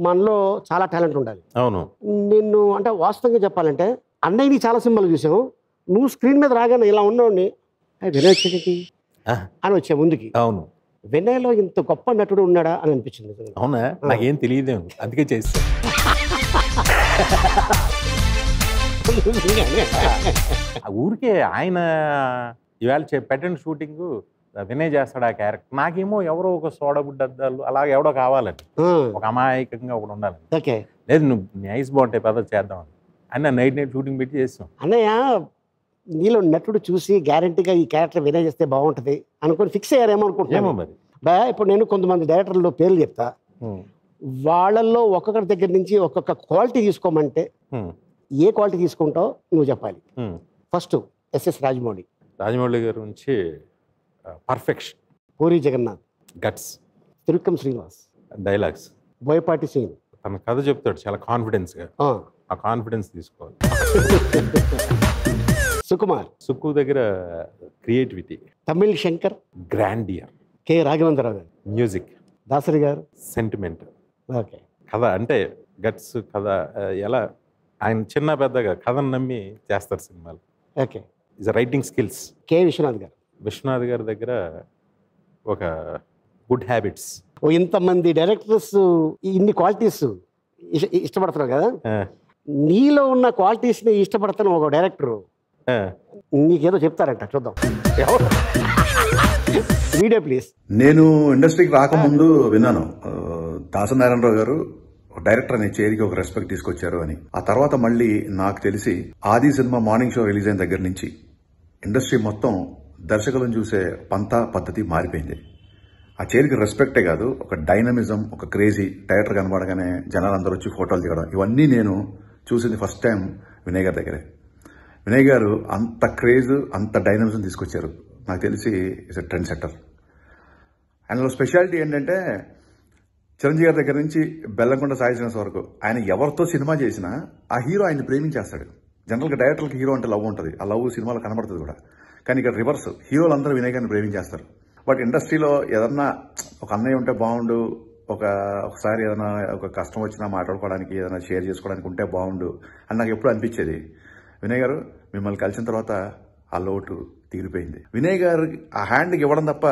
మనలో చాలా టాలెంట్ ఉండాలి. అవును, నిన్ను అంటే వాస్తవంగా చెప్పాలంటే అన్నయ్యని చాలా సినిమాలు చూసాము. నువ్వు స్క్రీన్ మీద రాగానే ఇలా ఉన్నవాడిని వినయకి అని వచ్చా ముందుకి. అవును, వినయలో ఇంత గొప్ప నటుడు ఉన్నాడా అని అనిపించింది. అవునా, నాకేం తెలియదేమో అందుకే చేస్తా. ఊరికే ఆయన ఇవాళ పెట్టండి షూటింగ్, వినయ్ చేస్తాడు ఆ క్యారెక్టర్. నాకేమో ఎవరో ఒక సోడబుడ్డ అద్దాలు అలాగే ఎవడో కావాలని, ఒక అమాయకంగా ఒకటి ఉండాలని. ఓకే, లేదు నువ్వు నీ ఐస్ బాగుంటాయి పద చేద్దామని అన్న నైట్ షూటింగ్ పెట్టి చేస్తాం. అన్నయ్య నీలో నటుడు చూసి గ్యారంటీగా ఈ క్యారెక్టర్ వినయ్ చేస్తే బాగుంటుంది అనుకుని ఫిక్స్ అయ్యారేమో అనుకుంటున్నామో మరి బాయ్. ఇప్పుడు నేను కొంతమంది డైరెక్టర్లు పేర్లు చెప్తా, వాళ్ళల్లో ఒక్కొక్కరి దగ్గర నుంచి ఒక్కొక్క క్వాలిటీ తీసుకోమంటే ఏ క్వాలిటీ తీసుకుంటావు నువ్వు చెప్పాలి. First SS Rajamouli. రాజమౌళి గారి నుంచి పర్ఫెక్షన్. పూరి జగన్నాథ్ గట్స్. తిరుక్కం శ్రీనివాస్ డైలాగ్స్. బోయపాటి సింగ్ తన కథ చెప్తాడు చాలా కాన్ఫిడెన్స్గా, ఆ కాన్ఫిడెన్స్ తీసుకోవాలి. సుకుమార్. సుక్కు దగ్గర creativity. Tamil Shankar grandeur. K Raghavendra Rao గారు మ్యూజిక్. దాసరి గారు సెంటిమెంట్. ఓకే, కథ అంటే గట్స్ కథ ఎలా ఆయన చిన్న పెద్దగా కథను నమ్మి చేస్తారు సినిమాలు. Okay, is writing skills. K Viswanath గారు. విశ్వనాథ్ గారి దగ్గర ఒక గుడ్ హ్యాబిట్స్. ఇంతమంది డైరెక్టర్స్ ఇన్ని క్వాలిటీస్ ఇష్టపడుతున్నావు కదా, నీలో ఉన్న క్వాలిటీస్ని ఇష్టపడతాను ఒక డైరెక్టరు నీకేదో చెప్తారంట, చూద్దాం. Video please. నేను ఇండస్ట్రీకి రాకముందు విన్నాను దాసనారాయణరావు గారు డైరెక్టర్ అనే చేరికి ఒక రెస్పెక్ట్ తీసుకొచ్చారు అని. ఆ తర్వాత మళ్ళీ నాకు తెలిసి ఆది సినిమా మార్నింగ్ షో రిలీజ్ అయిన దగ్గర నుంచి ఇండస్ట్రీ మొత్తం దర్శకులను చూసే పంత పద్ధతి మారిపోయింది. ఆ చేరికి రెస్పెక్టే కాదు, ఒక డైనమిజం, ఒక క్రేజీ. డైరెక్టర్ కనబడగానే జనాలందరూ వచ్చి ఫోటోలు దిగడం, ఇవన్నీ నేను చూసింది ఫస్ట్ టైం వినయ్ గారి దగ్గరే. వినయ్ గారు అంత క్రేజ్, అంత డైనమిజం తీసుకొచ్చారు. నాకు తెలిసి ఇట్స్ ఎ ట్రెండ్ సెట్టర్. అందులో స్పెషాలిటీ ఏంటంటే చిరంజీవి గారి దగ్గర నుంచి బెల్లంకొండ సాయి శ్రీనివాస్ వరకు ఆయన ఎవరితో సినిమా చేసినా ఆ హీరో ఆయన్ని ప్రేమించేస్తాడు. జనరల్గా డైరెక్టర్కి హీరో అంటే లవ్ ఉంటుంది, ఆ లవ్ సినిమాలో కనబడుతుంది కూడా. కానీ ఇక్కడ రివర్స్, హీరోలందరూ వినయ్ గారిని ప్రేమించేస్తారు. బట్ ఇండస్ట్రీలో ఏదన్నా ఒక అన్నయ్య ఉంటే బాగుండు, ఒకసారి ఏదైనా ఒక కష్టం వచ్చినా మాట్లాడుకోవడానికి ఏదైనా షేర్ చేసుకోవడానికి ఉంటే బాగుండు అని నాకు ఎప్పుడు అనిపించేది. వినయ్ గారు మిమ్మల్ని కలిసిన తర్వాత ఆ లోటు తీరిపోయింది. వినయ్ గారు ఆ హ్యాండ్కి ఇవ్వడం తప్ప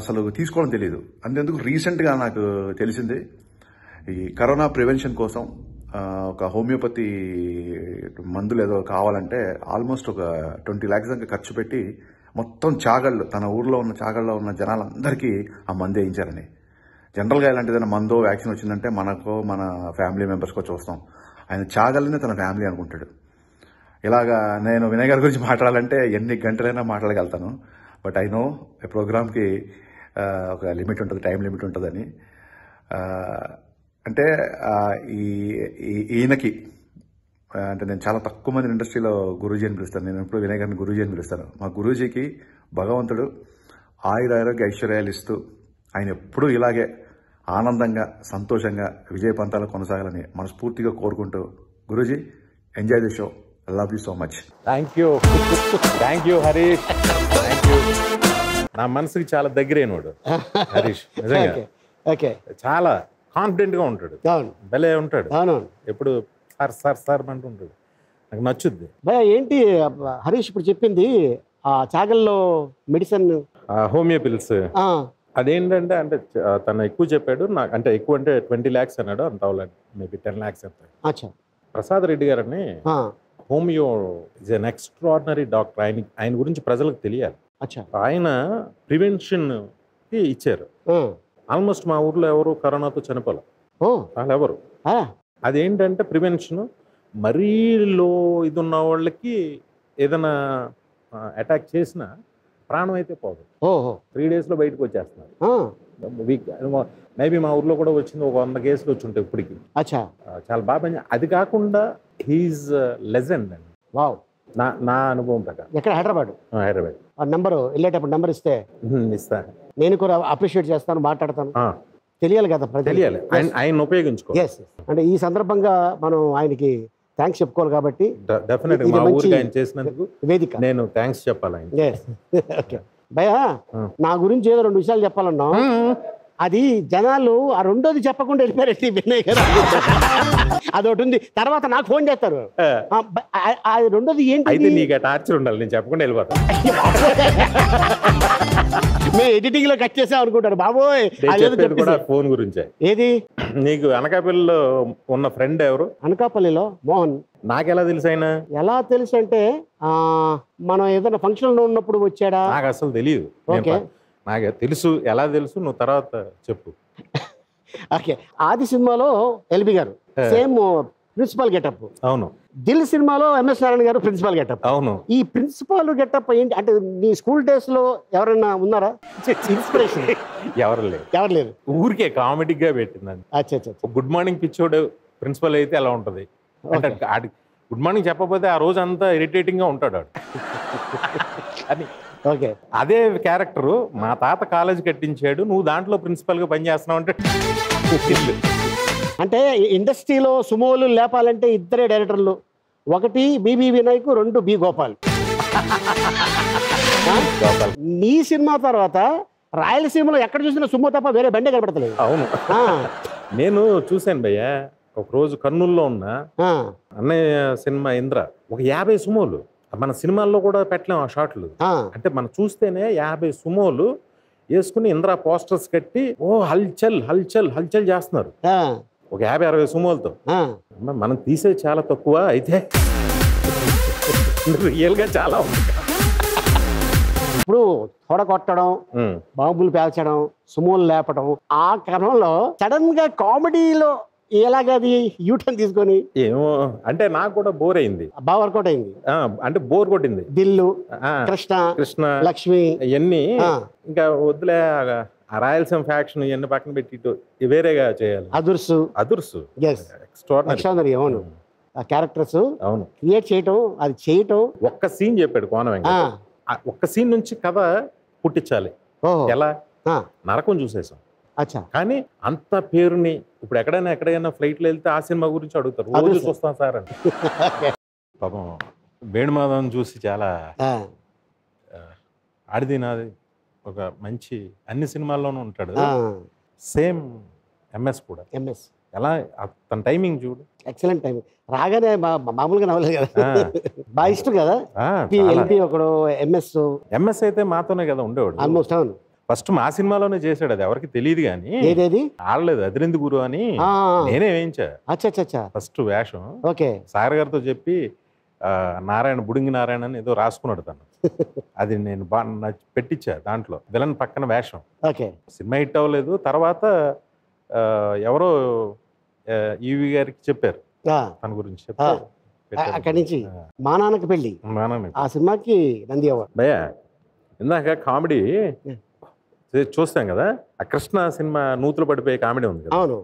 అసలు తీసుకోవడం తెలియదు. అందుకు రీసెంట్గా నాకు తెలిసింది, ఈ కరోనా ప్రివెన్షన్ కోసం ఒక హోమియోపతి మందులు ఏదో కావాలంటే ఆల్మోస్ట్ ఒక 20 lakhs దాకా ఖర్చు పెట్టి మొత్తం చాగళ్ళు తన ఊర్లో ఉన్న చాగళ్ళలో ఉన్న జనాలందరికీ ఆ మందు వేయించారని. జనరల్గా ఇలాంటిదైనా మందో వ్యాక్సిన్ వచ్చిందంటే మనకో మన ఫ్యామిలీ మెంబర్స్కో చూస్తాం. ఆయన చాగళ్ళనే తన ఫ్యామిలీ అనుకుంటాడు. ఇలాగా నేను వినయ్ గారి గురించి మాట్లాడాలంటే ఎన్ని గంటలైనా మాట్లాడగలుగుతాను. బట్ ఐ నో ఈ ప్రోగ్రామ్కి ఒక లిమిట్ ఉంటుంది, టైం లిమిట్ ఉంటుందని. అంటే ఈయనకి అంటే నేను చాలా తక్కువ మంది ఇండస్ట్రీలో గురూజీ అని పిలుస్తాను. నేను ఎప్పుడు వినయ్ గారిని గురూజీ అని పిలుస్తాను. మా గురూజీకి భగవంతుడు ఆయురారోగ్య ఐశ్వర్యాలు ఇస్తూ ఆయన ఎప్పుడూ ఇలాగే ఆనందంగా సంతోషంగా విజయ పంతాలు కొనసాగాలని మనస్ఫూర్తిగా కోరుకుంటూ, Guruji enjoy the show, I love you so much. Thank you Harish, thank you. నా మనసుకి చాలా దగ్గరైనోడు హరీష్, నిజంగా చాలా కాన్ఫిడెంట్ గా ఉంటాడు, భలే ఉంటాడు. ఎప్పుడు సార్ సార్ సార్ అంటూ ఉంటాడు, నాకు నచ్చుద్ది. ఏంటి హరీష్ ఇప్పుడు చెప్పింది ఆ చాగల్లో మెడిసిన్ హోమియో పిల్స్ అదేంటంటే, అంటే తను ఎక్కువ చెప్పాడు నాకు, అంటే ఎక్కువ అంటే 20 lakhs అన్నాడు, అంత అవ్వలేదు, మేబీ 10 lakhs అంత. ప్రసాద్ రెడ్డి గారని homeo is an extraordinary doctor. ఆయన గురించి ప్రజలకు తెలియాలి. ఆయన ప్రివెన్షన్ కి ఇచ్చారు. ఆల్మోస్ట్ మా ఊర్లో ఎవరు కరోనాతో చనిపోలేదు, వాళ్ళు ఎవరు. అదేంటంటే ప్రివెన్షన్, మరీ లో ఇది ఉన్న వాళ్ళకి ఏదైనా అటాక్ చేసినా ప్రాణం అయితే పోదు. 3 days లో బయటకు వచ్చేస్తున్నారు. మేబీ మా ఊర్లో కూడా వచ్చింది, ఒక 100 cases వచ్చి ఉంటాయి ఇప్పటికి. చాలా బాగా. అది కాకుండా హీఈస్ లెజెండ్ అండి. నా అనుభవం ప్రకారం ఎక్కడ హైదరాబాద్ నంబరు వెళ్ళేటప్పుడు నంబర్ ఇస్తా, నేను కూడా అప్రిషియేట్ చేస్తాను, మాట్లాడతాను. తెలియాలి కదా, తెలియాలి. ఆయన ఉపయోగించుకో. అంటే ఈ సందర్భంగా మనం ఆయనకి థ్యాంక్స్ చెప్పుకోవాలి కాబట్టి వేదిక నేను థ్యాంక్స్ చెప్పాలి. భయ్యా నా గురించి ఏదో 2 విషయాలు చెప్పాలన్నా అది జనాలు ఆ 2వ చెప్పకుండా వెళ్ళిపోయారండి వినయ్ గారు. అదొకటి ఉంది. తర్వాత నాకు ఫోన్ చేస్తారు, ఆ 2వ ఏంటి, నీకు టార్చర్ ఉండాలి, నేను చెప్పకుండా వెళ్ళిపోతాను. మేము ఎడిటింగ్ లో కట్ చేసాం అనుకుంటారు బాబోయ్. కూడా ఫోన్ గురించే. ఏది నీకు అనకాపల్లిలో ఉన్న ఫ్రెండ్ ఎవరు? అనకాపల్లిలో మోహన్. నాకెలా తెలుసు ఆయన? ఎలా తెలుసు అంటే మనం ఏదైనా ఫంక్షన్ లో ఉన్నప్పుడు వచ్చాడా? నాకు అసలు తెలియదు. నాకు తెలుసు. ఎలా తెలుసు? నువ్వు తర్వాత చెప్పు. ఓకే. ఆది సినిమాలో ఎల్బి గారు సేమ్ ప్రిన్సిపాల్ గెటప్. అవును. దిల్ సినిమాలో ఎంఎస్ నారాయణ గారు ప్రిన్సిపాల్ గెటప్. అవును. ఈ ప్రిన్సిపాల్ గెటప్ ఏంటి అంటే నీ స్కూల్ డేస్ లో ఎవరైనా ఉన్నారా ఇన్స్పిరేషన్? ఎవరు లేరు. ఊరికే కామెడీగా పెట్టిందండి. గుడ్ మార్నింగ్ పిచ్చోడు ప్రిన్సిపాల్ అయితే ఎలా ఉంటది అంటే, గుడ్ మార్నింగ్ చెప్పకపోతే ఆ రోజు అంతా ఇరిటేటింగ్ గా ఉంటాడు అని. ఓకే. అదే క్యారెక్టర్ మా తాత కాలేజ్ కట్టించాడు, నువ్వు దాంట్లో ప్రిన్సిపల్ గా పనిచేస్తున్నావు అంటే. అంటే ఇండస్ట్రీలో సుమోలు లేపాలంటే 2 డైరెక్టర్లు, 1 బి.వి. వినాయక్, 2 బి. గోపాల్. నీ సినిమా తర్వాత రాయలసీమలో ఎక్కడ చూసినా సుమో తప్ప వేరే బండే కనపడతలేదు. అవును, నేను చూశాను భయ్యా. ఒక రోజు కర్నూలులో ఉన్న అన్నయ్య సినిమా ఇంద్ర, ఒక 50 sumo. మన సినిమాల్లో కూడా పెట్టలేము ఆ షాట్లు. అంటే మనం చూస్తేనే 50 sumo వేసుకుని ఇంద్రా పోస్టర్స్ కట్టి హల్చల్ హల్చల్ హల్చల్ చేస్తున్నారు. ఒక 50-60 sumo. మనం తీసే చాలా తక్కువ, అయితే రియల్ గా చాలా ఉంది. ఇప్పుడు తొడ కొట్టడం, బాంబులు పేల్చడం, సుమోలు లేపడం, ఆ క్రమంలో సడన్ గా కామెడీలో ఎలాగది యూటర్న్ తీసుకొని ఏమో అంటే నాకు కూడా బోర్ అయింది, బాగా వర్కౌట్ అయింది. అంటే బోర్ కొట్టింది. దిల్లు, కృష్ణ, లక్ష్మి ఇవన్నీ ఇంకా వద్దులే. ఆ రాయలసీమ ఫ్యాక్షన్ ఇవన్నీ పక్కన పెట్టి వేరేగా చేయాలి. అదుర్సు అవును, ఆ క్యారెక్టర్స్ అవును క్రియేట్ చేయటం. అది చేయటం ఒక్క సీన్ చెప్పాడు కోనవెంకట, ఒక్క సీన్ నుంచి కథ పుట్టించాలి. ఎలా? నరకం చూసేసాం కానీ అంత పేరుని ఇప్పుడు ఎక్కడైనా ఫ్లైట్లో వెళ్తే ఆ సినిమా గురించి అడుగుతారు, రోజు చూస్తాం సార్ అని. పాపం వేణుమాధవన్ చూసి చాలా ఆడిది నాది ఒక మంచి అన్ని సినిమాల్లోనూ ఉంటాడు. సేమ్ ఎంఎస్ కూడా. ఎంఎస్ ఎలా తన టైమింగ్ చూడు, ఎక్సలెంట్ టైమింగ్. రాగానే మామూలుగా నవ్వలేదు కదా, బాగా ఇష్టం కదా. ఎంఎస్ అయితే మాతోనే కదా ఉండేవాడు ఆల్మోస్ట్. అవును. First, I did it. I did it. చూస్తాం కదా ఆ కృష్ణ సినిమా నూతులు పడిపోయే కామెడీ ఉంది కదా అవును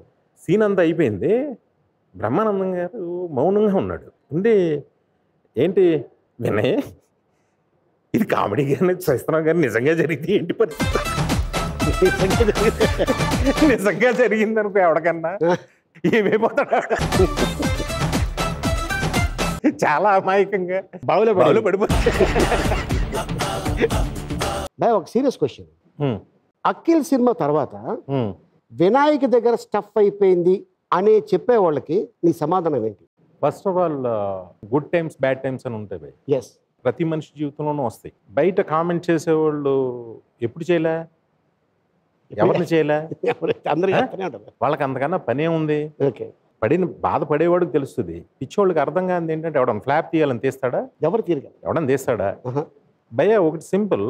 సీన్ అంతా అయిపోయింది బ్రహ్మానందం గారు మౌనంగా ఉన్నాడు ఉంది ఏంటి వినయ్ ఇది కామెడీ గానే చేస్తున్నాం గాని నిజంగా జరిగింది ఏంటి పరిస్థితి నిజంగా జరిగింది అనుకో ఎవడకన్నా ఏమైపోతాడా చాలా అమాయకంగా బావులో పడిపోతాడు ఒక serious question Akil Sirma Tarvata, Vinayak Daggara stuff ayipindi, Ane Cheppe Vallaki, Nee Samadhanam Enti. First of all, good times, bad times ani untayi bhai. Yes. Prati manishi jeevithamlonu vastayi. Baita comment chese vallu eppudu cheyala, evarni cheyala, andari antane untaru. Vallaki antakanna pane undi. Okay. Padina baadha pade vadiki telustadi. Pichchollaki ardham gaandi entante evadam flap tiyalani teestada, evaru teeyaru. Evadam teestada. Bhayya okati simple.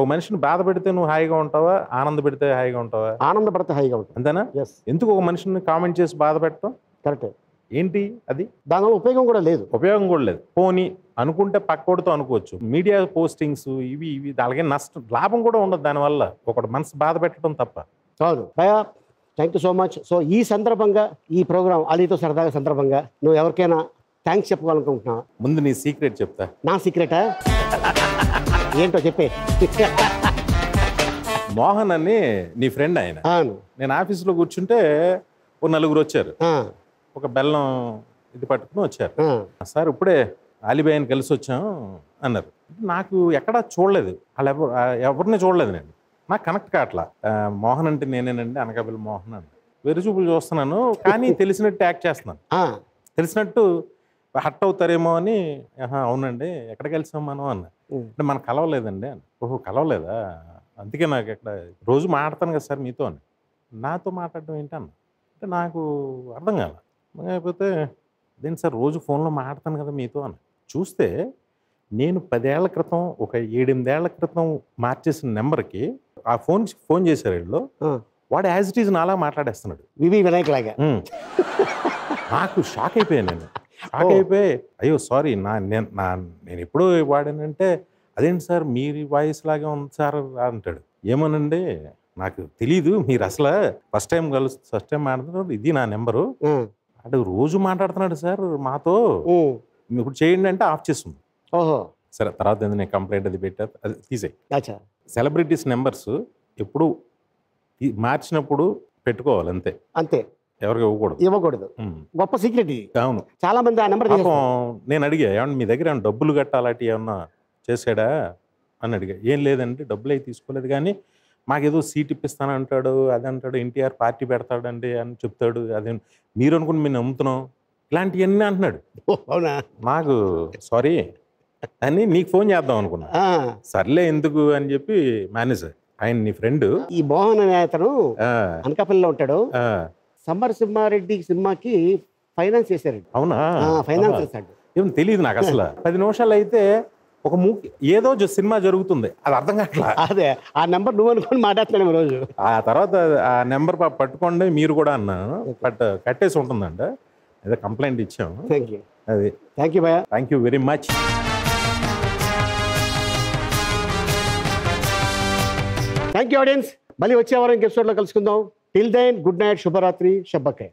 Oh, mention bad bit no high count tower, Anand bit the high count tower. Anand but the high count. And then, yes, into mention comment just bad better. Correct. Inti Adi Dango Pegongo Lez, Opeango Pony, Anukunta Pakoto Ankochu, media postings, EV, Dalgan Nast, Labongo under Danwalla, Pocket months bad better on Tapa. So, thank you so much. So, E. Sandra Banga, E. program, Alito Saradaga Sandra Banga, no Yorkana, thanks Chapuankunta. Mundani secret chapter. Na secret, ఏంటో చెప్పే మోహన్ అనే నీ ఫ్రెండ్ ఆయన నేను ఆఫీస్ లో కూర్చుంటే ఒక నలుగురు వచ్చారు ఒక బెల్లం ఇది పట్టుకొని వచ్చారు సార్ ఇప్పుడే ఆలిబాయిని కలిసి వచ్చాం అన్నారు నాకు ఎక్కడా చూడలేదు ఎవరిని చూడలేదు నేను నాకు కనెక్ట్ కావట్లా మోహన్ అంటే నేనేనండి అనకాపల్లి మోహన్ అని వెరుచూపులు చూస్తున్నాను కానీ తెలిసినట్టు యాక్ట్ చేస్తున్నాను తెలిసినట్టు హట్ అవుతారేమో అని అవునండి ఎక్కడ కలిసాం మనం అన్న అంటే మనం కలవలేదండి అని ఓహో కలవలేదా అందుకే నాకు ఇక్కడ రోజు మాట్లాడతాను కదా సార్ మీతో అని నాతో మాట్లాడడం ఏంటన్న అంటే నాకు అర్థం కాల అయిపోతే దేని సార్ రోజు ఫోన్లో మాట్లాడతాను కదా మీతో అని చూస్తే నేను 10 ఏళ్ల క్రితం ఒక 7-8 ఏళ్ల క్రితం మార్చేసిన నెంబర్కి ఆ ఫోన్ చేశారు వీళ్ళు వాడు యాజ్ ఇట్ ఈజ్ నాలా మాట్లాడేస్తున్నాడు వివి వినాయక్ లాగా నాకు షాక్ అయిపోయాను నేను ఆకైపోయి అయ్యో సారీ నేను ఎప్పుడు వాడానంటే అదేంటి సార్ మీరు వాయిస్ లాగే ఉంది సార్ అంటాడు ఏమోనండి నాకు తెలీదు మీరు అసలు ఫస్ట్ టైం మాట్లాడుతున్నాడు ఇది నా నెంబరు అంటే రోజు మాట్లాడుతున్నాడు సార్ మాతో ఇప్పుడు చేయండి అంటే ఆఫ్ చేస్తుంది ఓహో సరే తర్వాత నేను కంప్లైంట్ అది పెట్టా అది తీసేయి సెలబ్రిటీస్ నెంబర్స్ ఎప్పుడు మార్చినప్పుడు పెట్టుకోవాలి అంతే అంతే ఎవరికి ఇవ్వకూడదు గొప్ప సీక్రెట్ ఇది అవును చాలా మంది ఆ నెంబర్ నేను అడిగా ఏమన్నా మీ దగ్గర ఏమన్నా డబ్బులు గట్ట అలాంటివి ఏమన్నా చేశాడా అని అడిగా ఏం లేదండి డబ్బులు అవి తీసుకోలేదు కానీ మాకేదో సీట్ ఇప్పిస్తాను అంటాడు అది అంటాడు ఎన్టీఆర్ పార్టీ పెడతాడండి అని చెప్తాడు అదే మీరు అనుకుని మేము నమ్ముతున్నాం ఇలాంటివన్నీ అంటున్నాడు అవునా నాకు సారీ అని నీకు ఫోన్ చేద్దాం అనుకున్నా సర్లే ఎందుకు అని చెప్పి మేనేజర్ ఆయన నీ ఫ్రెండ్ ఈ మోహన్ అనే అతను అనకాపల్లిలో ఉంటాడు సమ్మర్ సింహారెడ్డి సినిమాకి ఫైనాన్స్ చేశారండి అవునా ఫైనాన్స్ చేశాడు ఏం తెలియదు నాకు అసలు 10 నిమిషాలు అయితే ఒక మూవీ ఏదో సినిమా జరుగుతుంది అది అర్థం కావట్లేదు అదే ఆ నెంబర్ నువ్వు అనుకుని మాట్లాడుతున్నాం రోజు ఆ తర్వాత ఆ నెంబర్ పట్టుకోండి మీరు కూడా అన్నాను బట్ కట్టేసి ఉంటుందండి ఏదో కంప్లైంట్ ఇచ్చాము థ్యాంక్ యూ అది థ్యాంక్ యూ భయ్యా thank you very much thank you audience మళ్ళీ వచ్చే వారం ఎపిసోడ్లో కలుసుకుందాం Till then, good night, Shubharatri, Shabbakai.